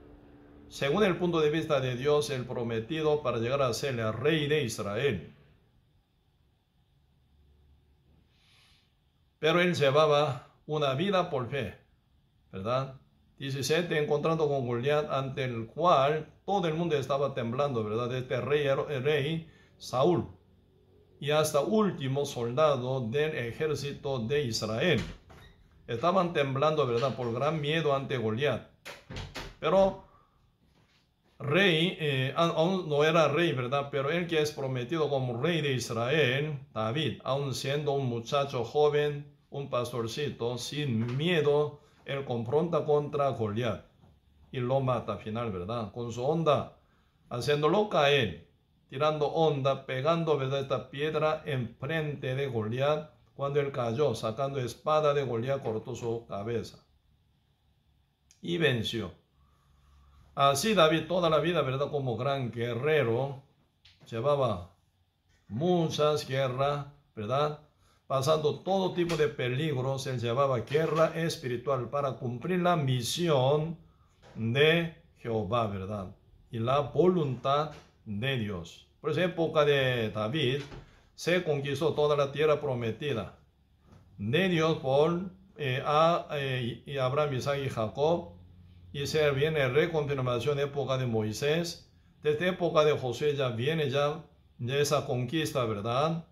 según el punto de vista de Dios, el prometido para llegar a ser el rey de Israel. Pero él llevaba una vida por fe, ¿verdad? diecisiete, encontrando con Goliat, ante el cual todo el mundo estaba temblando, ¿verdad? De este rey, el rey Saúl, y hasta último soldado del ejército de Israel. Estaban temblando, ¿verdad?, por gran miedo ante Goliat. Pero rey, eh, aún no era rey, ¿verdad? Pero él que es prometido como rey de Israel, David, aún siendo un muchacho joven, un pastorcito, sin miedo, él confronta contra Goliat y lo mata al final, ¿verdad? Con su onda, haciéndolo caer, tirando onda, pegando, ¿verdad?, esta piedra enfrente de Goliat. Cuando él cayó, sacando espada de Goliat, cortó su cabeza y venció. Así David toda la vida, ¿verdad?, como gran guerrero, llevaba muchas guerras, ¿verdad?, pasando todo tipo de peligros. Él llevaba guerra espiritual para cumplir la misión de Jehová, ¿verdad?, y la voluntad de Dios. Por esa época de David, se conquistó toda la tierra prometida de Dios por eh, a, eh, y Abraham, Isaac y Jacob. Y se viene reconfirmación de época de Moisés. Desde época de Josué ya viene ya, ya esa conquista, ¿verdad?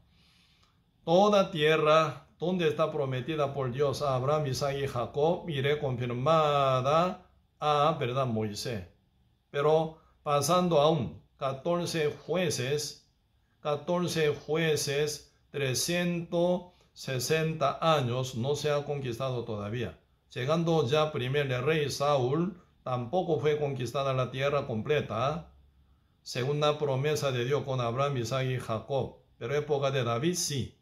Toda tierra donde está prometida por Dios a Abraham, Isaac y Jacob, y reconfirmada a, ¿verdad?, Moisés. Pero pasando aún catorce jueces, catorce jueces, trescientos sesenta años, no se ha conquistado todavía. Llegando ya primer el rey Saúl, tampoco fue conquistada la tierra completa, según la promesa de Dios con Abraham, Isaac y Jacob. Pero época de David sí.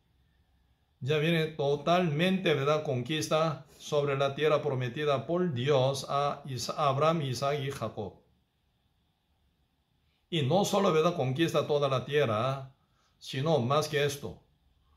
Ya viene totalmente, ¿verdad?, conquista sobre la tierra prometida por Dios a Abraham, Isaac y Jacob. Y no solo, ¿verdad?, conquista toda la tierra, sino más que esto,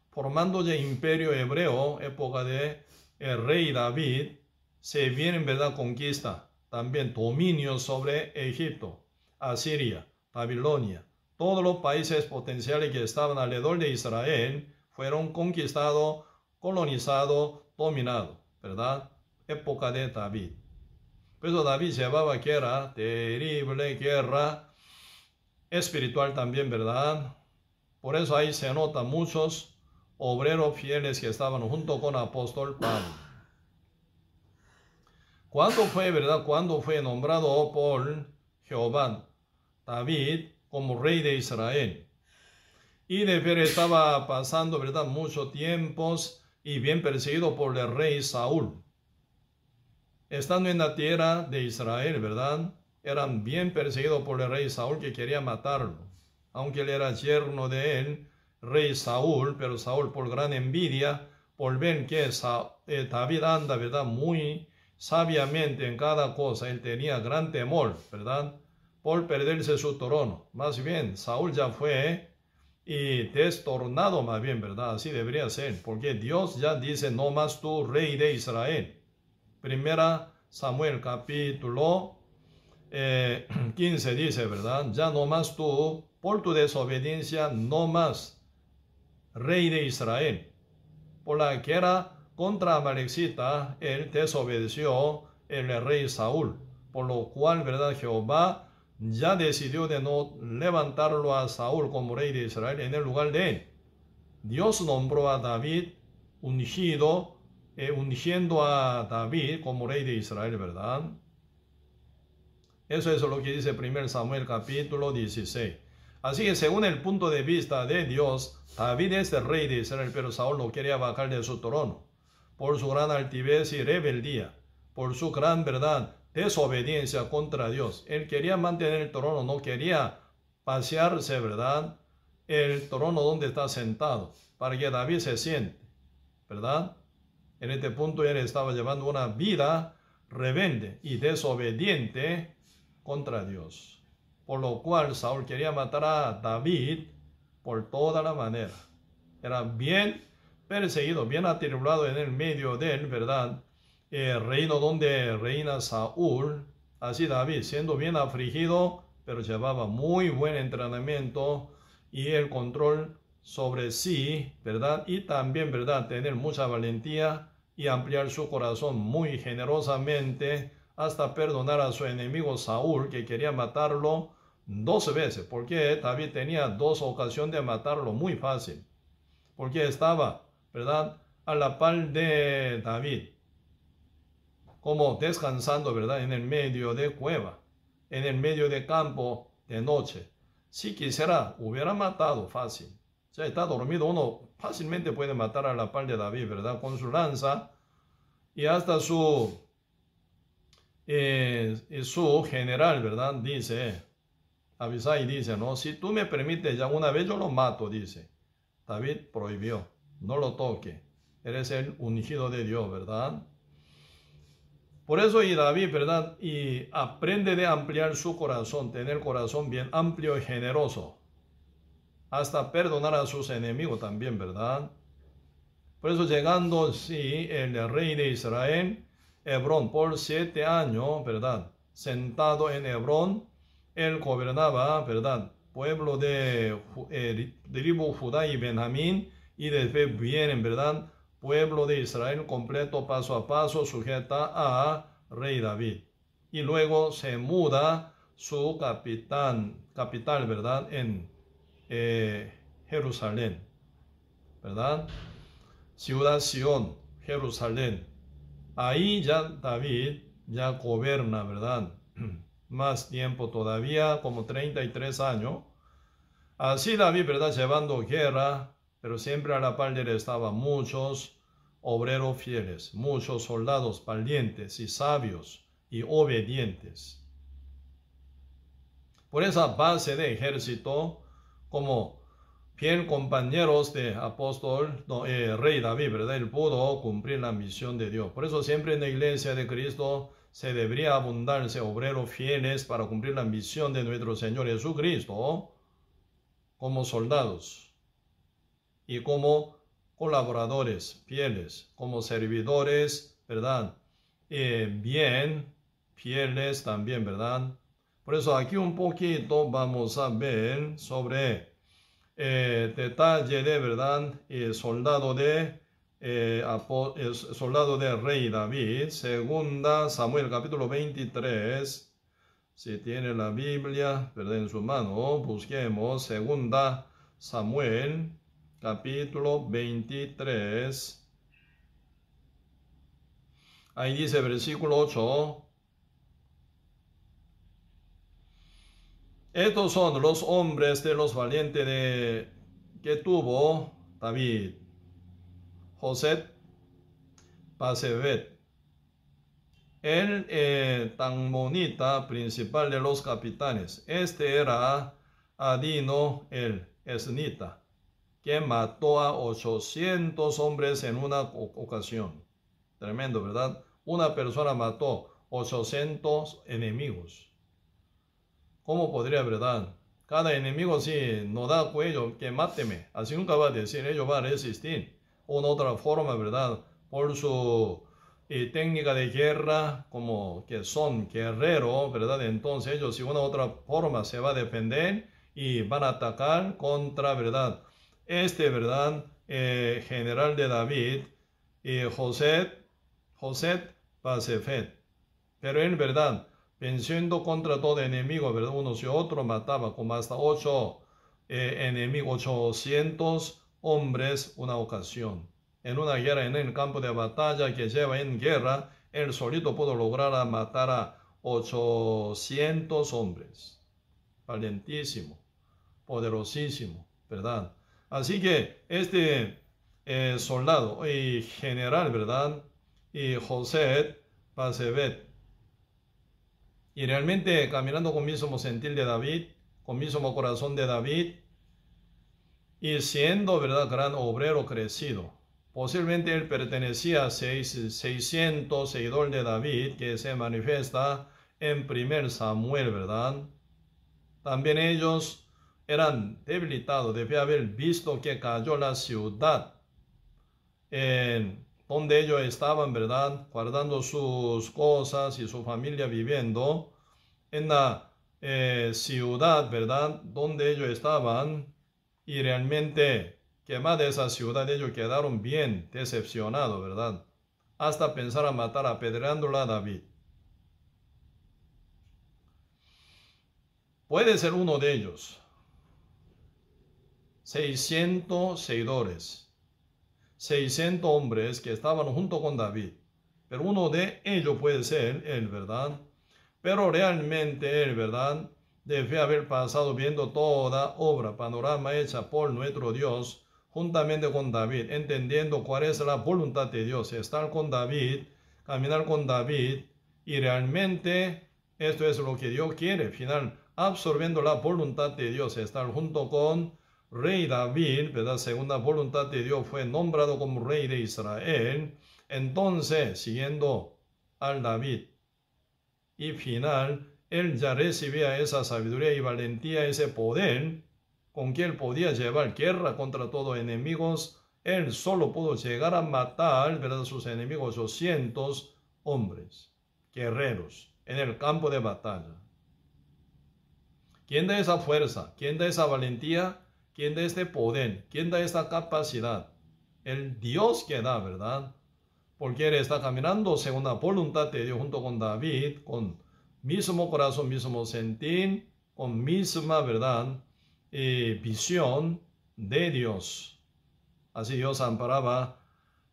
formando ya imperio hebreo, época de el rey David, se viene, ¿verdad?, conquista, también dominio sobre Egipto, Asiria, Babilonia. Todos los países potenciales que estaban alrededor de Israel fueron conquistados, colonizados, dominados, ¿verdad?, época de David. Por eso David llevaba guerra, terrible guerra espiritual también, ¿verdad? Por eso ahí se nota muchos obreros fieles que estaban junto con apóstol Pablo. Cuando fue, ¿verdad?, cuando fue nombrado por Jehová David como rey de Israel, y de ver estaba pasando, ¿verdad?, muchos tiempos y bien perseguido por el rey Saúl. Estando en la tierra de Israel, ¿verdad?, eran bien perseguidos por el rey Saúl, que quería matarlo, aunque él era yerno de él, rey Saúl. Pero Saúl, por gran envidia, por ver que Sa eh, David anda, ¿verdad?, muy sabiamente en cada cosa, él tenía gran temor, ¿verdad?, por perderse su trono. Más bien, Saúl ya fue y destornado, más bien, ¿verdad?, así debería ser, porque Dios ya dice, no más tú, rey de Israel. Primera Samuel capítulo Eh, quince dice, ¿verdad?, ya no más tú, por tu desobediencia, no más, rey de Israel. Por la guerra contra Amalecita, él desobedeció el rey Saúl, por lo cual, ¿verdad?, Jehová ya decidió de no levantarlo a Saúl como rey de Israel en el lugar de él. Dios nombró a David ungido, eh, ungiendo a David como rey de Israel, ¿verdad? Eso es lo que dice Primera Samuel capítulo dieciséis. Así que según el punto de vista de Dios, David es el rey de Israel, pero Saúl no quería bajar de su trono por su gran altivez y rebeldía, por su gran verdad, desobediencia contra Dios. Él quería mantener el trono, no quería pasearse, ¿verdad? El trono donde está sentado, para que David se siente, ¿verdad? En este punto él estaba llevando una vida rebelde y desobediente contra Dios, por lo cual Saúl quería matar a David por toda la manera. Era bien perseguido, bien atribulado en el medio de él, ¿verdad? El reino donde reina Saúl. Así David, siendo bien afligido, pero llevaba muy buen entrenamiento y el control sobre sí, ¿verdad? Y también, ¿verdad? Tener mucha valentía y ampliar su corazón muy generosamente hasta perdonar a su enemigo Saúl, que quería matarlo dos veces, porque David tenía dos ocasiones de matarlo muy fácil, porque estaba, ¿verdad?, a la par de David, como descansando, ¿verdad?, en el medio de cueva, en el medio de campo de noche. Si quisiera, hubiera matado fácil. O sea, está dormido, uno fácilmente puede matar a la par de David, ¿verdad?, con su lanza y hasta su, eh, su general, ¿verdad?, dice, Abisai dice, no, si tú me permites ya una vez yo lo mato, dice. David prohibió, no lo toque, eres el ungido de Dios, ¿verdad?, por eso. Y David, ¿verdad? Y aprende de ampliar su corazón, tener corazón bien amplio y generoso, hasta perdonar a sus enemigos también, ¿verdad? Por eso llegando, sí, el rey de Israel, Hebrón, por siete años, ¿verdad? Sentado en Hebrón, él gobernaba, ¿verdad?, pueblo de eh, tribu Judá y Benjamín, y después vienen, ¿verdad?, pueblo de Israel completo, paso a paso, sujeta a rey David. Y luego se muda su capitán, capital, ¿verdad?, en eh, Jerusalén, ¿verdad? Ciudad Sion, Jerusalén. Ahí ya David ya gobierna, ¿verdad?, más tiempo todavía, como treinta y tres años. Así David, ¿verdad?, llevando guerra, pero siempre a la par de él estaban muchos obreros fieles, muchos soldados valientes y sabios y obedientes. Por esa base de ejército, como fiel compañeros de apóstol, no, eh, rey David, ¿verdad?, él pudo cumplir la misión de Dios. Por eso siempre en la iglesia de Cristo se debería abundarse obreros fieles para cumplir la misión de nuestro Señor Jesucristo, como soldados y como colaboradores fieles, como servidores, ¿verdad?, Eh, bien fieles también, ¿verdad? Por eso aquí un poquito vamos a ver sobre eh, detalle de, ¿verdad?, eh, soldado de eh, eh, soldado de rey David, Segunda Samuel capítulo veintitrés. Si tiene la Biblia, ¿verdad?, en su mano, busquemos Segunda Samuel capítulo veintitrés. Ahí dice versículo ocho. Estos son los hombres de los valientes de, que tuvo David: Joseb-basebet, el eh, tanmonita principal de los capitanes. Este era Adino el esnita, que mató a ochocientos hombres en una ocasión. Tremendo, ¿verdad? Una persona mató ochocientos enemigos. ¿Cómo podría, verdad? Cada enemigo, si no da cuello, que máteme, así nunca va a decir, ellos van a resistir. Una otra forma, ¿verdad?, por su eh, técnica de guerra, como que son guerreros, ¿verdad? Entonces ellos, si una otra forma, se va a defender y van a atacar contra, ¿verdad?, este, ¿verdad?, Eh, general de David, eh, Joseb-basebet. Pero él, ¿verdad?, venciendo contra todo enemigo, ¿verdad?, unos y otros, mataba como hasta ocho eh, enemigos, ochocientos hombres una ocasión. En una guerra, en el campo de batalla que lleva en guerra, él solito pudo lograr matar a ochocientos hombres. Valentísimo. poderosísimo, ¿verdad? Así que este eh, soldado y general, ¿verdad? Y Joseb-basebet. Y realmente caminando con mismo sentir de David, con mismo corazón de David, y siendo, ¿verdad?, gran obrero crecido. Posiblemente él pertenecía a seiscientos seguidores de David, que se manifiesta en primera Samuel, ¿verdad? También ellos eran debilitados, debía haber visto que cayó la ciudad en donde ellos estaban, ¿verdad?, guardando sus cosas y su familia viviendo en la eh, ciudad, ¿verdad?, donde ellos estaban. Y realmente, quemada esa ciudad, ellos quedaron bien decepcionados, ¿verdad? Hasta pensar a matar, apedreándola a David. Puede ser uno de ellos. seiscientos seguidores. seiscientos hombres que estaban junto con David. Pero uno de ellos puede ser él, ¿verdad? Pero realmente él, ¿verdad?, debe haber pasado viendo toda obra, panorama hecha por nuestro Dios, juntamente con David, entendiendo cuál es la voluntad de Dios, estar con David, caminar con David, y realmente esto es lo que Dios quiere, al final, absorbiendo la voluntad de Dios, estar junto con Rey David, ¿verdad? Según la voluntad de Dios, fue nombrado como Rey de Israel, entonces, siguiendo al David, y final, él ya recibía esa sabiduría y valentía, ese poder con que él podía llevar guerra contra todos enemigos. Él solo pudo llegar a matar, ¿verdad?, a sus enemigos, ochocientos hombres, guerreros, en el campo de batalla. ¿Quién da esa fuerza? ¿Quién da esa valentía? ¿Quién da este poder? ¿Quién da esta capacidad? El Dios que da, ¿verdad? Porque él está caminando según la voluntad de Dios junto con David, con mismo corazón, mismo sentir, con misma verdad y visión de Dios. Así Dios amparaba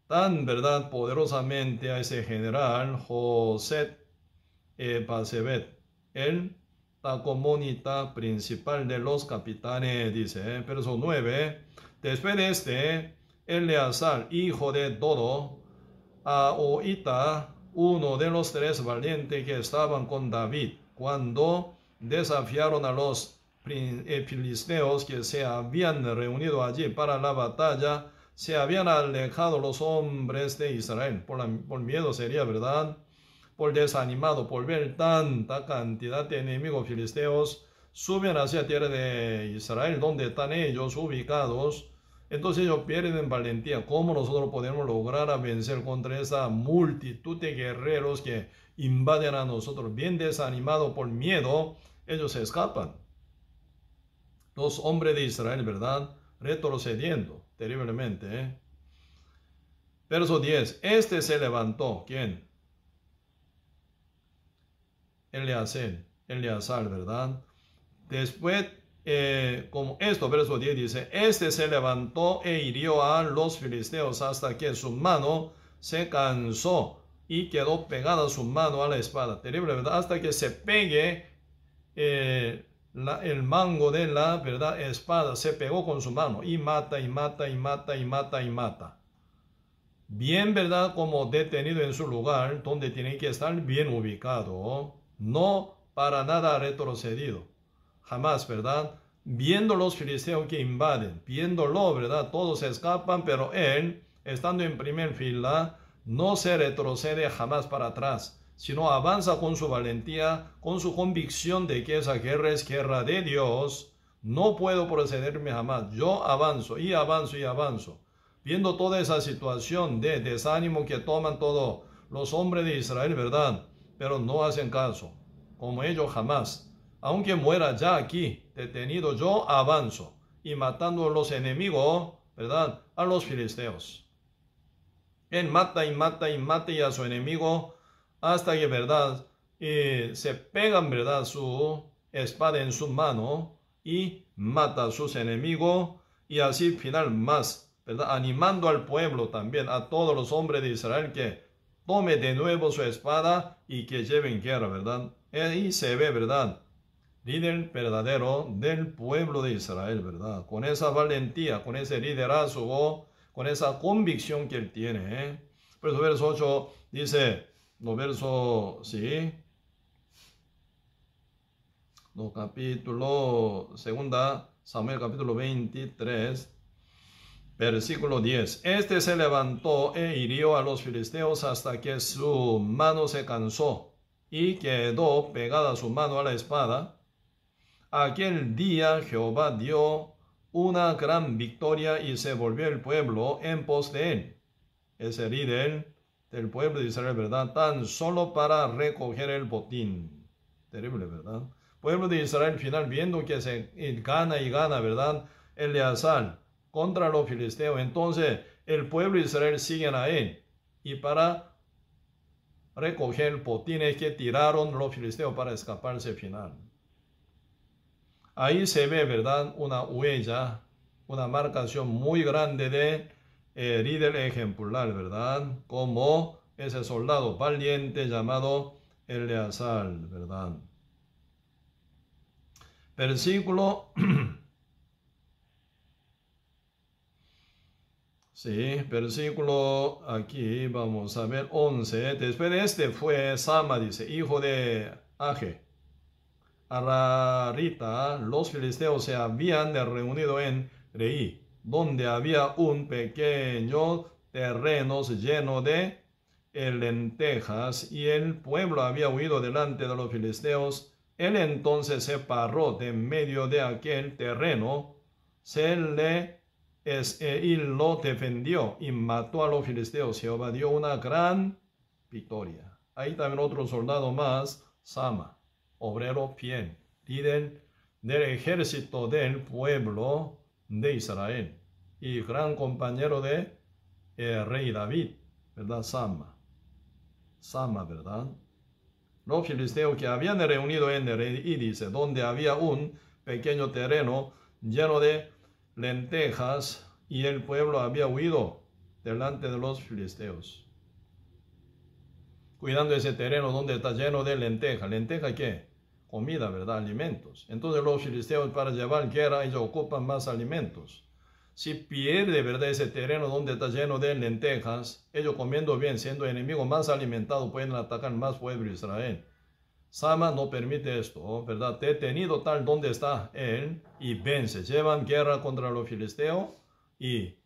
tan, verdad, poderosamente a ese general Joseb-basebet. Él, la comunidad principal de los capitanes, dice, ¿eh? verso nueve. Después de este, Eleazar, hijo de Dodo, a Oita, uno de los tres valientes que estaban con David, cuando desafiaron a los filisteos que se habían reunido allí para la batalla, se habían alejado los hombres de Israel. Por, la, por miedo sería, ¿verdad? Por desanimado, por ver tanta cantidad de enemigos filisteos, suben hacia tierra de Israel, donde están ellos ubicados. Entonces ellos pierden valentía. ¿Cómo nosotros podemos lograr a vencer contra esa multitud de guerreros que invaden a nosotros? Bien desanimados por miedo, ellos se escapan. Los hombres de Israel, ¿verdad?, retrocediendo terriblemente, ¿eh? Verso diez. Este se levantó. ¿Quién? Eleazar, Eleazar, ¿verdad? Después, Eh, como esto, verso diez dice, este se levantó e hirió a los filisteos hasta que su mano se cansó y quedó pegada su mano a la espada. Terrible, ¿verdad? Hasta que se pegue eh, la, el mango de la, ¿verdad?, espada, se pegó con su mano y mata y mata y mata y mata y mata. Bien, ¿verdad?, como detenido en su lugar donde tiene que estar bien ubicado, no para nada retrocedido. Jamás, ¿verdad? Viendo los filisteos que invaden, viéndolo, ¿verdad?, todos se escapan, pero él, estando en primer fila, no se retrocede jamás para atrás, sino avanza con su valentía, con su convicción de que esa guerra es guerra de Dios. No puedo procederme jamás. Yo avanzo y avanzo y avanzo. Viendo toda esa situación de desánimo que toman todos los hombres de Israel, ¿verdad? Pero no hacen caso, como ellos jamás. Aunque muera ya aquí, detenido, yo avanzo, y matando a los enemigos, ¿verdad?, a los filisteos. Él mata y mata y mata y a su enemigo, hasta que, ¿verdad?, eh, se pegan, ¿verdad?, su espada en su mano, y mata a sus enemigos, y así final más, ¿verdad?, animando al pueblo también, a todos los hombres de Israel, que tome de nuevo su espada, y que lleven guerra, ¿verdad? Ahí se ve, ¿verdad?, líder verdadero del pueblo de Israel, ¿verdad? Con esa valentía, con ese liderazgo, con esa convicción que él tiene, ¿eh? Por eso verso ocho dice, no verso, sí, no capítulo, segunda Samuel capítulo veintitrés, versículo diez. Este se levantó e hirió a los filisteos hasta que su mano se cansó y quedó pegada su mano a la espada. Aquel día Jehová dio una gran victoria y se volvió el pueblo en pos de él. Ese líder del pueblo de Israel, ¿verdad? Tan solo para recoger el botín. Terrible, ¿verdad? Pueblo de Israel al final viendo que se gana y gana, ¿verdad? Eleazar contra los filisteos. Entonces el pueblo de Israel siguen a él, y para recoger botines que tiraron los filisteos para escaparse al final. Ahí se ve, ¿verdad?, una huella, una marcación muy grande de eh, líder ejemplar, ¿verdad?, como ese soldado valiente llamado Eleazar, ¿verdad? Versículo Sí, versículo, aquí vamos a ver, once. Después de este fue Sama, dice, hijo de Aje, Ararita. Los filisteos se habían reunido en Reí, donde había un pequeño terreno lleno de lentejas, y el pueblo había huido delante de los filisteos. Él entonces se paró de medio de aquel terreno, se le y lo defendió y mató a los filisteos. Jehová dio una gran victoria. Ahí también otro soldado más, Sama, obrero fiel, líder del ejército del pueblo de Israel y gran compañero de el rey David, ¿verdad? Sama, Sama, ¿verdad? Los filisteos que habían reunido en el rey, y dice, donde había un pequeño terreno lleno de lentejas, y el pueblo había huido delante de los filisteos. Cuidando ese terreno donde está lleno de lentejas. ¿Lenteja qué? Comida, ¿verdad? Alimentos. Entonces los filisteos, para llevar guerra, ellos ocupan más alimentos. Si pierde, ¿verdad?, ese terreno donde está lleno de lentejas, ellos comiendo bien, siendo enemigos más alimentados, pueden atacar más pueblo Israel. Sama no permite esto, ¿verdad? Detenido tal donde está él y vence. Llevan guerra contra los filisteos y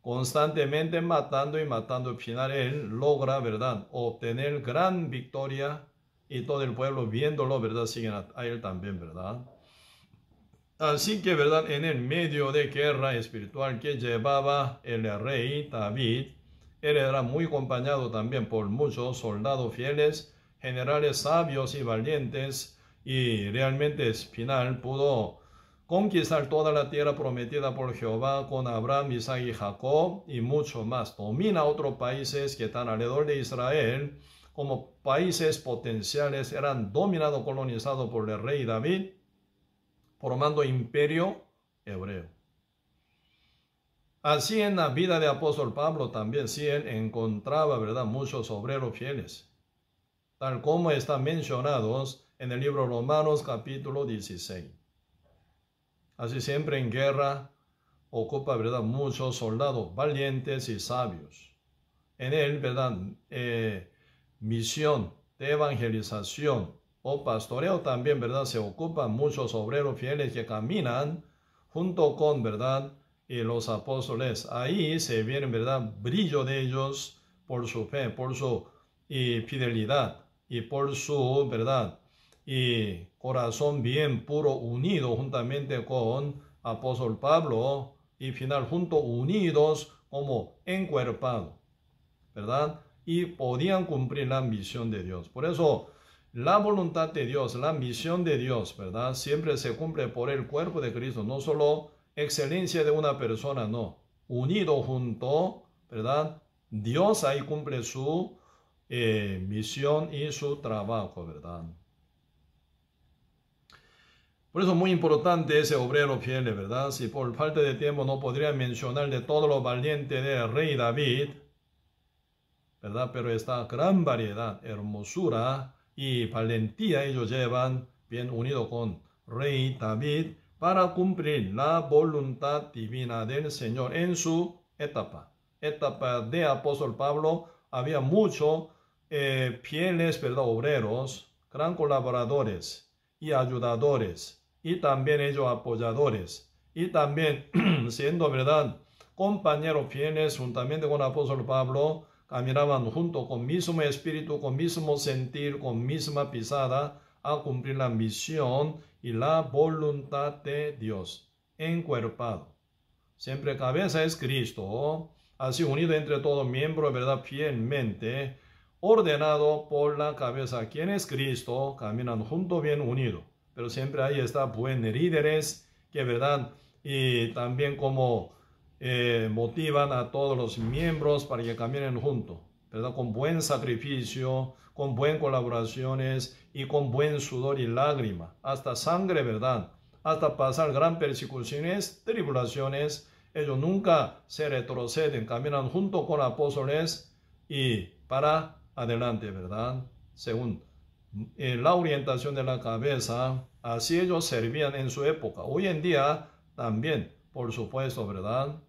constantemente matando y matando. Al final él logra, ¿verdad?, obtener gran victoria, y todo el pueblo viéndolo, ¿verdad?, siguen a él también, ¿verdad? Así que, ¿verdad?, en el medio de guerra espiritual que llevaba el rey David, él era muy acompañado también por muchos soldados fieles, generales sabios y valientes, y realmente al final pudo conquistar toda la tierra prometida por Jehová con Abraham, Isaac y Jacob, y mucho más. Domina otros países que están alrededor de Israel, como países potenciales, eran dominados, colonizados por el rey David, formando imperio hebreo. Así en la vida de apóstol Pablo también, sí, él encontraba, ¿verdad?, muchos obreros fieles, tal como están mencionados en el libro Romanos capítulo dieciséis. Así siempre en guerra ocupa, ¿verdad?, muchos soldados valientes y sabios. En él, ¿verdad?, eh, misión de evangelización o pastoreo también, ¿verdad?, se ocupan muchos obreros fieles que caminan junto con, ¿verdad?, y los apóstoles. Ahí se viene, ¿verdad?, brillo de ellos por su fe, por su y fidelidad, y por su verdad y corazón bien puro, unido juntamente con apóstol Pablo, y final junto unidos como encuerpado, ¿verdad? Y podían cumplir la misión de Dios. Por eso la voluntad de Dios, la misión de Dios, ¿verdad?, siempre se cumple por el cuerpo de Cristo, no solo excelencia de una persona, no, unido junto, ¿verdad? Dios ahí cumple su Eh, misión y su trabajo, ¿verdad? Por eso muy importante ese obrero fiel, ¿verdad? Si por falta de tiempo no podría mencionar de todo lo valiente del rey David, ¿verdad? Pero esta gran variedad, hermosura y valentía ellos llevan bien unido con rey David para cumplir la voluntad divina del Señor en su etapa. Etapa de apóstol Pablo había muchos eh, fieles, ¿verdad?, obreros, gran colaboradores y ayudadores, y también ellos apoyadores, y también siendo, ¿verdad?, compañeros fieles juntamente con el apóstol Pablo, caminaban junto con mismo espíritu, con mismo sentir, con misma pisada, a cumplir la misión y la voluntad de Dios, encuerpado. Siempre cabeza es Cristo, así unido entre todos miembros, ¿verdad?, fielmente, ordenado por la cabeza, quien es Cristo, caminan juntos bien unidos. Pero siempre ahí está buen líderes, que verdad, y también como eh, motivan a todos los miembros para que caminen juntos, ¿verdad?, con buen sacrificio, con buenas colaboraciones y con buen sudor y lágrima, hasta sangre, ¿verdad?, hasta pasar gran persecuciones, tribulaciones. Ellos nunca se retroceden, caminan junto con apóstoles y para adelante, ¿verdad?, según eh, la orientación de la cabeza. Así ellos servían en su época. Hoy en día también, por supuesto, ¿verdad?,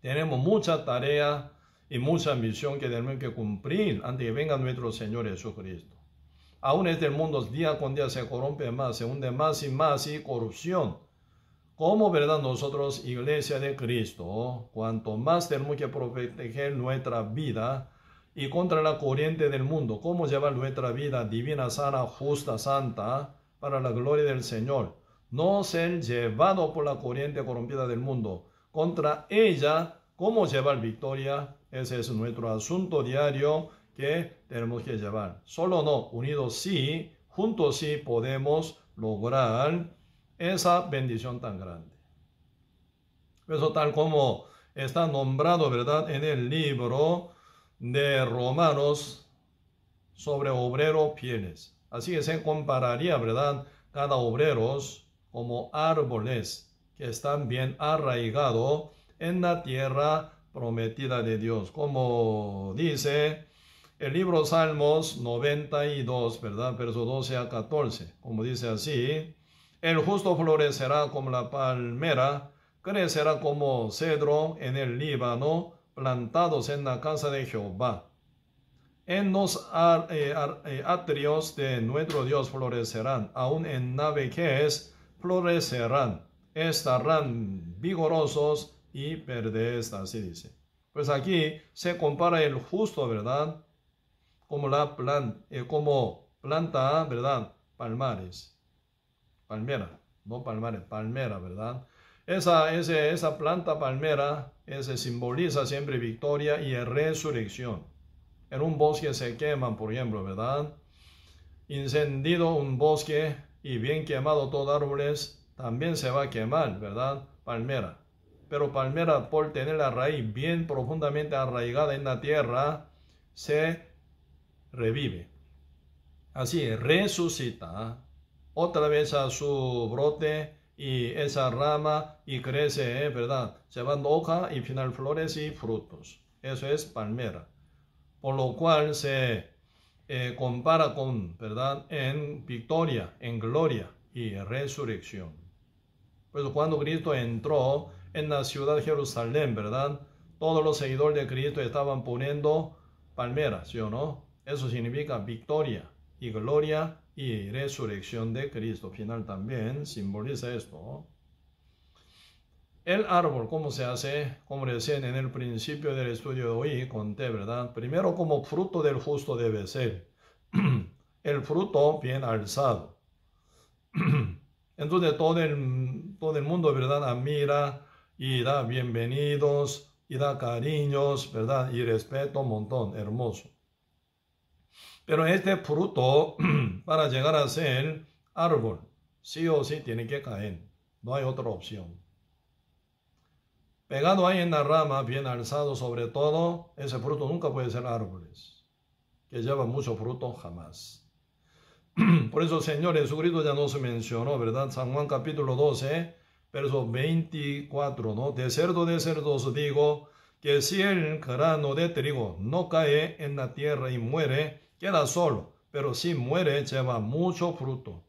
tenemos mucha tarea y mucha misión que tenemos que cumplir antes que venga nuestro Señor Jesucristo. Aún este mundo día con día se corrompe más, se hunde más y más, y corrupción. Como, ¿verdad?, nosotros, Iglesia de Cristo, cuanto más tenemos que proteger nuestra vida y contra la corriente del mundo, cómo llevar nuestra vida divina, sana, justa, santa, para la gloria del Señor. No ser llevado por la corriente corrompida del mundo. Contra ella, cómo llevar victoria. Ese es nuestro asunto diario que tenemos que llevar. Solo no, unidos sí, juntos sí podemos lograr esa bendición tan grande. Eso tal como está nombrado, ¿verdad?, en el libro de Romanos sobre obreros fieles. Así que se compararía, ¿verdad?, cada obrero como árboles que están bien arraigados en la tierra prometida de Dios. Como dice el libro Salmos noventa y dos, ¿verdad?, verso doce a catorce. Como dice así: el justo florecerá como la palmera, crecerá como cedro en el Líbano, plantados en la casa de Jehová. En los atrios de nuestro Dios florecerán, aún en la vejez florecerán, estarán vigorosos y verdes, así dice. Pues aquí se compara el justo, ¿verdad?, como la planta, eh, como planta, ¿verdad?, palmares. Palmera, no palmares, palmera, ¿verdad? Esa, ese, esa planta palmera ese simboliza siempre victoria y resurrección. En un bosque se queman, por ejemplo, ¿verdad? Incendido un bosque y bien quemado todos árboles, también se va a quemar, ¿verdad?, palmera. Pero palmera, por tener la raíz bien profundamente arraigada en la tierra, se revive. Así, resucita otra vez a su brote y esa rama y crece, ¿eh? ¿verdad?, llevando hoja y final flores y frutos. Eso es palmera. Por lo cual se eh, compara con, ¿verdad?, en victoria, en gloria y resurrección. Pues cuando Cristo entró en la ciudad de Jerusalén, ¿verdad?, todos los seguidores de Cristo estaban poniendo palmeras, ¿sí o no? Eso significa victoria y gloria y resurrección de Cristo. Final también simboliza esto. El árbol, ¿cómo se hace? Como recién en el principio del estudio de hoy conté, ¿verdad? Primero, como fruto del justo debe ser. El fruto bien alzado. Entonces todo el, todo el mundo, ¿verdad?, admira y da bienvenidos y da cariños, ¿verdad?, y respeto un montón, hermoso. Pero este fruto, para llegar a ser árbol, sí o sí tiene que caer. No hay otra opción. Pegado ahí en la rama, bien alzado sobre todo, ese fruto nunca puede ser árboles, que lleva mucho fruto jamás. Por eso el Señor Jesucristo ya nos mencionó, ¿verdad? San Juan capítulo doce, verso veinticuatro, ¿no? De cierto, de cierto os digo, que si el grano de trigo no cae en la tierra y muere, queda solo, pero si muere, lleva mucho fruto.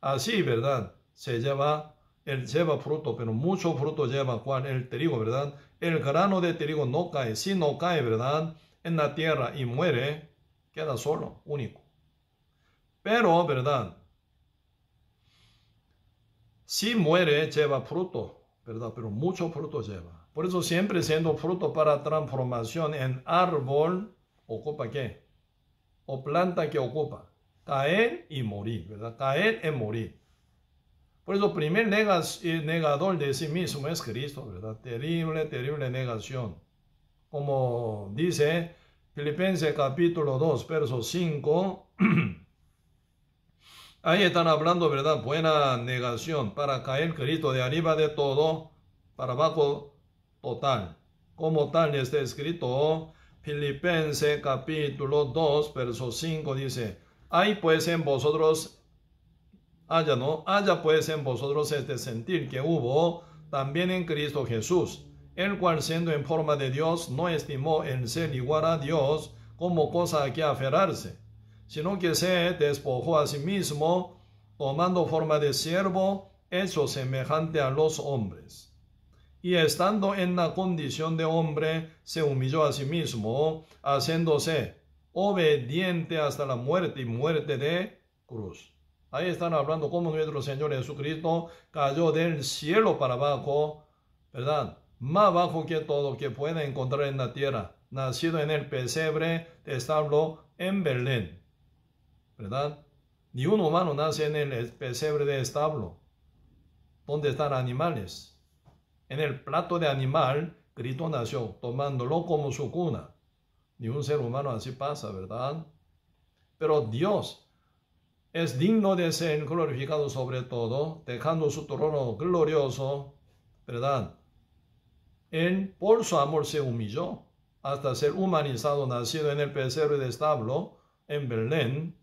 Así, ¿verdad? Se lleva, él lleva fruto, pero mucho fruto lleva, ¿cuál? El trigo, ¿verdad? El grano de trigo no cae, si no cae, ¿verdad?, en la tierra y muere, queda solo, único. Pero, ¿verdad?, si muere, lleva fruto, ¿verdad? Pero mucho fruto lleva. Por eso siempre siendo fruto para transformación en árbol, ¿ocupa qué? O planta que ocupa. Caer y morir, ¿verdad? Caer y morir. Por eso el primer negador de sí mismo es Cristo, ¿verdad? Terrible, terrible negación. Como dice Filipenses capítulo dos, verso cinco, ahí están hablando, ¿verdad? Buena negación para caer Cristo de arriba de todo, para abajo total. Como tal está escrito, Filipenses capítulo dos, verso cinco dice, hay pues en vosotros, haya, ¿no? Haya pues en vosotros este sentir que hubo también en Cristo Jesús, el cual siendo en forma de Dios, no estimó el ser igual a Dios como cosa a que aferrarse, sino que se despojó a sí mismo, tomando forma de siervo, hecho semejante a los hombres. Y estando en la condición de hombre, se humilló a sí mismo, haciéndose obediente hasta la muerte y muerte de cruz. Ahí están hablando cómo nuestro Señor Jesucristo cayó del cielo para abajo, ¿verdad? Más bajo que todo que pueda encontrar en la tierra, nacido en el pesebre de establo en Belén. ¿Verdad? Ni un humano nace en el pesebre de establo, donde están animales. En el plato de animal, Cristo nació, tomándolo como su cuna. Ni un ser humano así pasa, ¿verdad? Pero Dios es digno de ser glorificado sobre todo, dejando su trono glorioso, ¿verdad? Él, por su amor, se humilló hasta ser humanizado, nacido en el pesebre de establo, en Belén.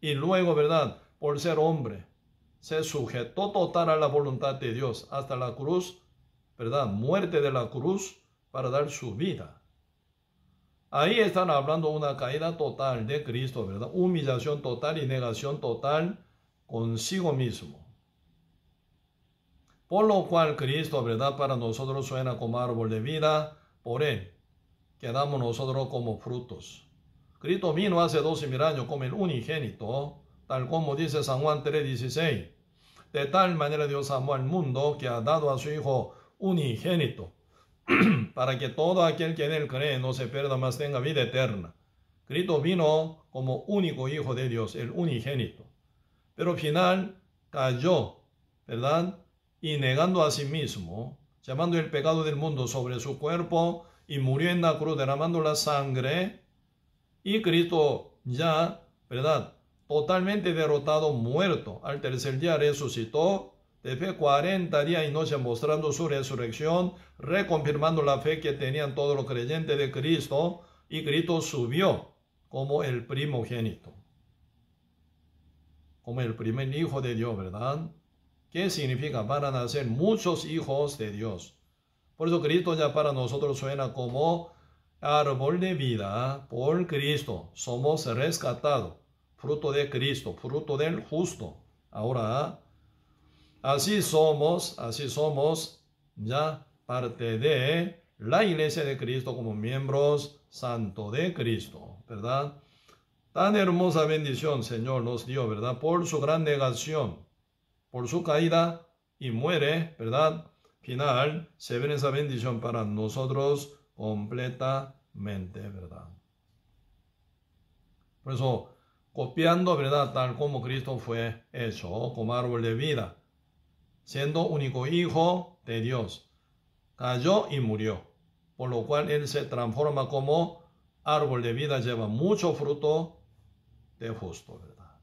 Y luego, ¿verdad?, por ser hombre, se sujetó total a la voluntad de Dios hasta la cruz, ¿verdad?, muerte de la cruz para dar su vida. Ahí están hablando una caída total de Cristo, ¿verdad?, humillación total y negación total consigo mismo. Por lo cual Cristo, ¿verdad?, para nosotros suena como árbol de vida, por él quedamos nosotros como frutos. Cristo vino hace doce mil años como el unigénito, tal como dice San Juan tres dieciséis. De tal manera Dios amó al mundo que ha dado a su Hijo unigénito, para que todo aquel que en él cree no se pierda, mas tenga vida eterna. Cristo vino como único Hijo de Dios, el unigénito. Pero al final cayó, ¿verdad? Y negando a sí mismo, llamando el pecado del mundo sobre su cuerpo, y murió en la cruz derramando la sangre. Y Cristo ya, ¿verdad?, totalmente derrotado, muerto, al tercer día resucitó, después cuarenta días y noches mostrando su resurrección, reconfirmando la fe que tenían todos los creyentes de Cristo, y Cristo subió como el primogénito, como el primer hijo de Dios, ¿verdad? ¿Qué significa? Van a nacer muchos hijos de Dios. Por eso Cristo ya para nosotros suena como árbol de vida. Por Cristo somos rescatados, fruto de Cristo, fruto del justo. Ahora, así somos, así somos ya parte de la iglesia de Cristo como miembros santos de Cristo, ¿verdad? Tan hermosa bendición Señor nos dio, ¿verdad? Por su gran negación, por su caída y muere, ¿verdad? Final, se ve esa bendición para nosotros completamente, ¿verdad? Por eso, copiando, ¿verdad?, tal como Cristo fue hecho, como árbol de vida, siendo único hijo de Dios, cayó y murió, por lo cual él se transforma como árbol de vida, lleva mucho fruto de justo, ¿verdad?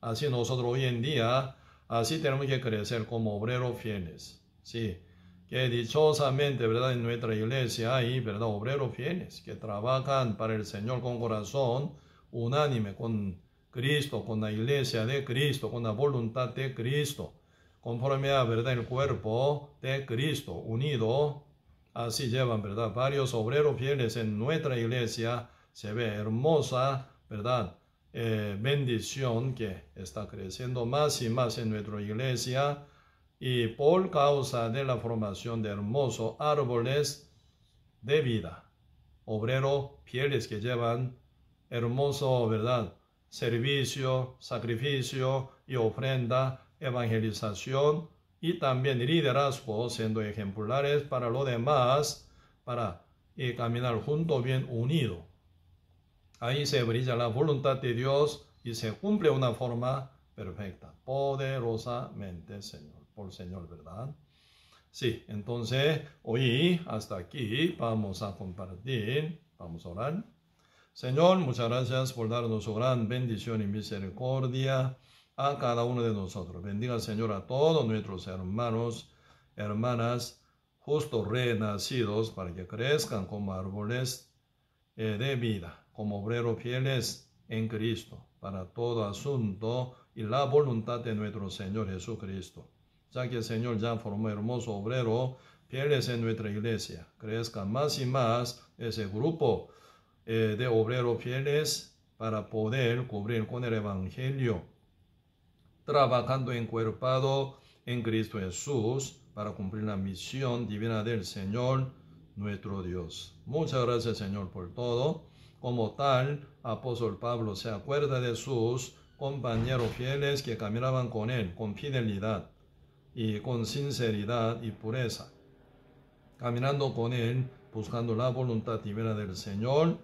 Así nosotros hoy en día, así tenemos que crecer como obreros fieles, sí. Que dichosamente, ¿verdad?, en nuestra iglesia hay, ¿verdad?, obreros fieles que trabajan para el Señor con corazón unánime, con Cristo, con la iglesia de Cristo, con la voluntad de Cristo, conforme a, ¿verdad?, el cuerpo de Cristo unido. Así llevan, ¿verdad?, varios obreros fieles en nuestra iglesia. Se ve hermosa, ¿verdad?, eh, bendición que está creciendo más y más en nuestra iglesia, y por causa de la formación de hermosos árboles de vida, obreros fieles que llevan hermoso, ¿verdad?, servicio, sacrificio y ofrenda, evangelización y también liderazgo, siendo ejemplares para los demás, para eh, caminar juntos bien unidos. Ahí se brilla la voluntad de Dios y se cumple de una forma perfecta, poderosamente, Señor, por Señor, ¿verdad? Sí, entonces hoy hasta aquí vamos a compartir, vamos a orar. Señor, muchas gracias por darnos su gran bendición y misericordia a cada uno de nosotros. Bendiga, Señor, a todos nuestros hermanos, hermanas, justos renacidos, para que crezcan como árboles eh, de vida, como obreros fieles en Cristo, para todo asunto y la voluntad de nuestro Señor Jesucristo. Ya que el Señor ya formó hermoso obrero fieles en nuestra iglesia, crezca más y más ese grupo eh, de obreros fieles para poder cubrir con el Evangelio, trabajando encuerpado en Cristo Jesús para cumplir la misión divina del Señor, nuestro Dios. Muchas gracias, Señor, por todo. Como tal, apóstol Pablo se acuerda de sus compañeros fieles que caminaban con él con fidelidad y con sinceridad y pureza, caminando con él, buscando la voluntad divina del Señor,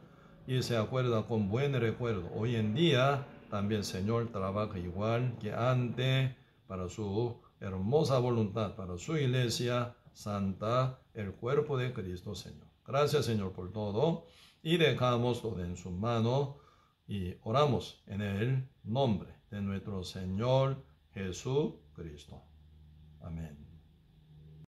y se acuerda con buen recuerdo. Hoy en día también, Señor, trabaja igual que antes para su hermosa voluntad, para su iglesia santa, el cuerpo de Cristo, Señor. Gracias, Señor, por todo, y dejamos todo en su mano y oramos en el nombre de nuestro Señor Jesucristo. Amén.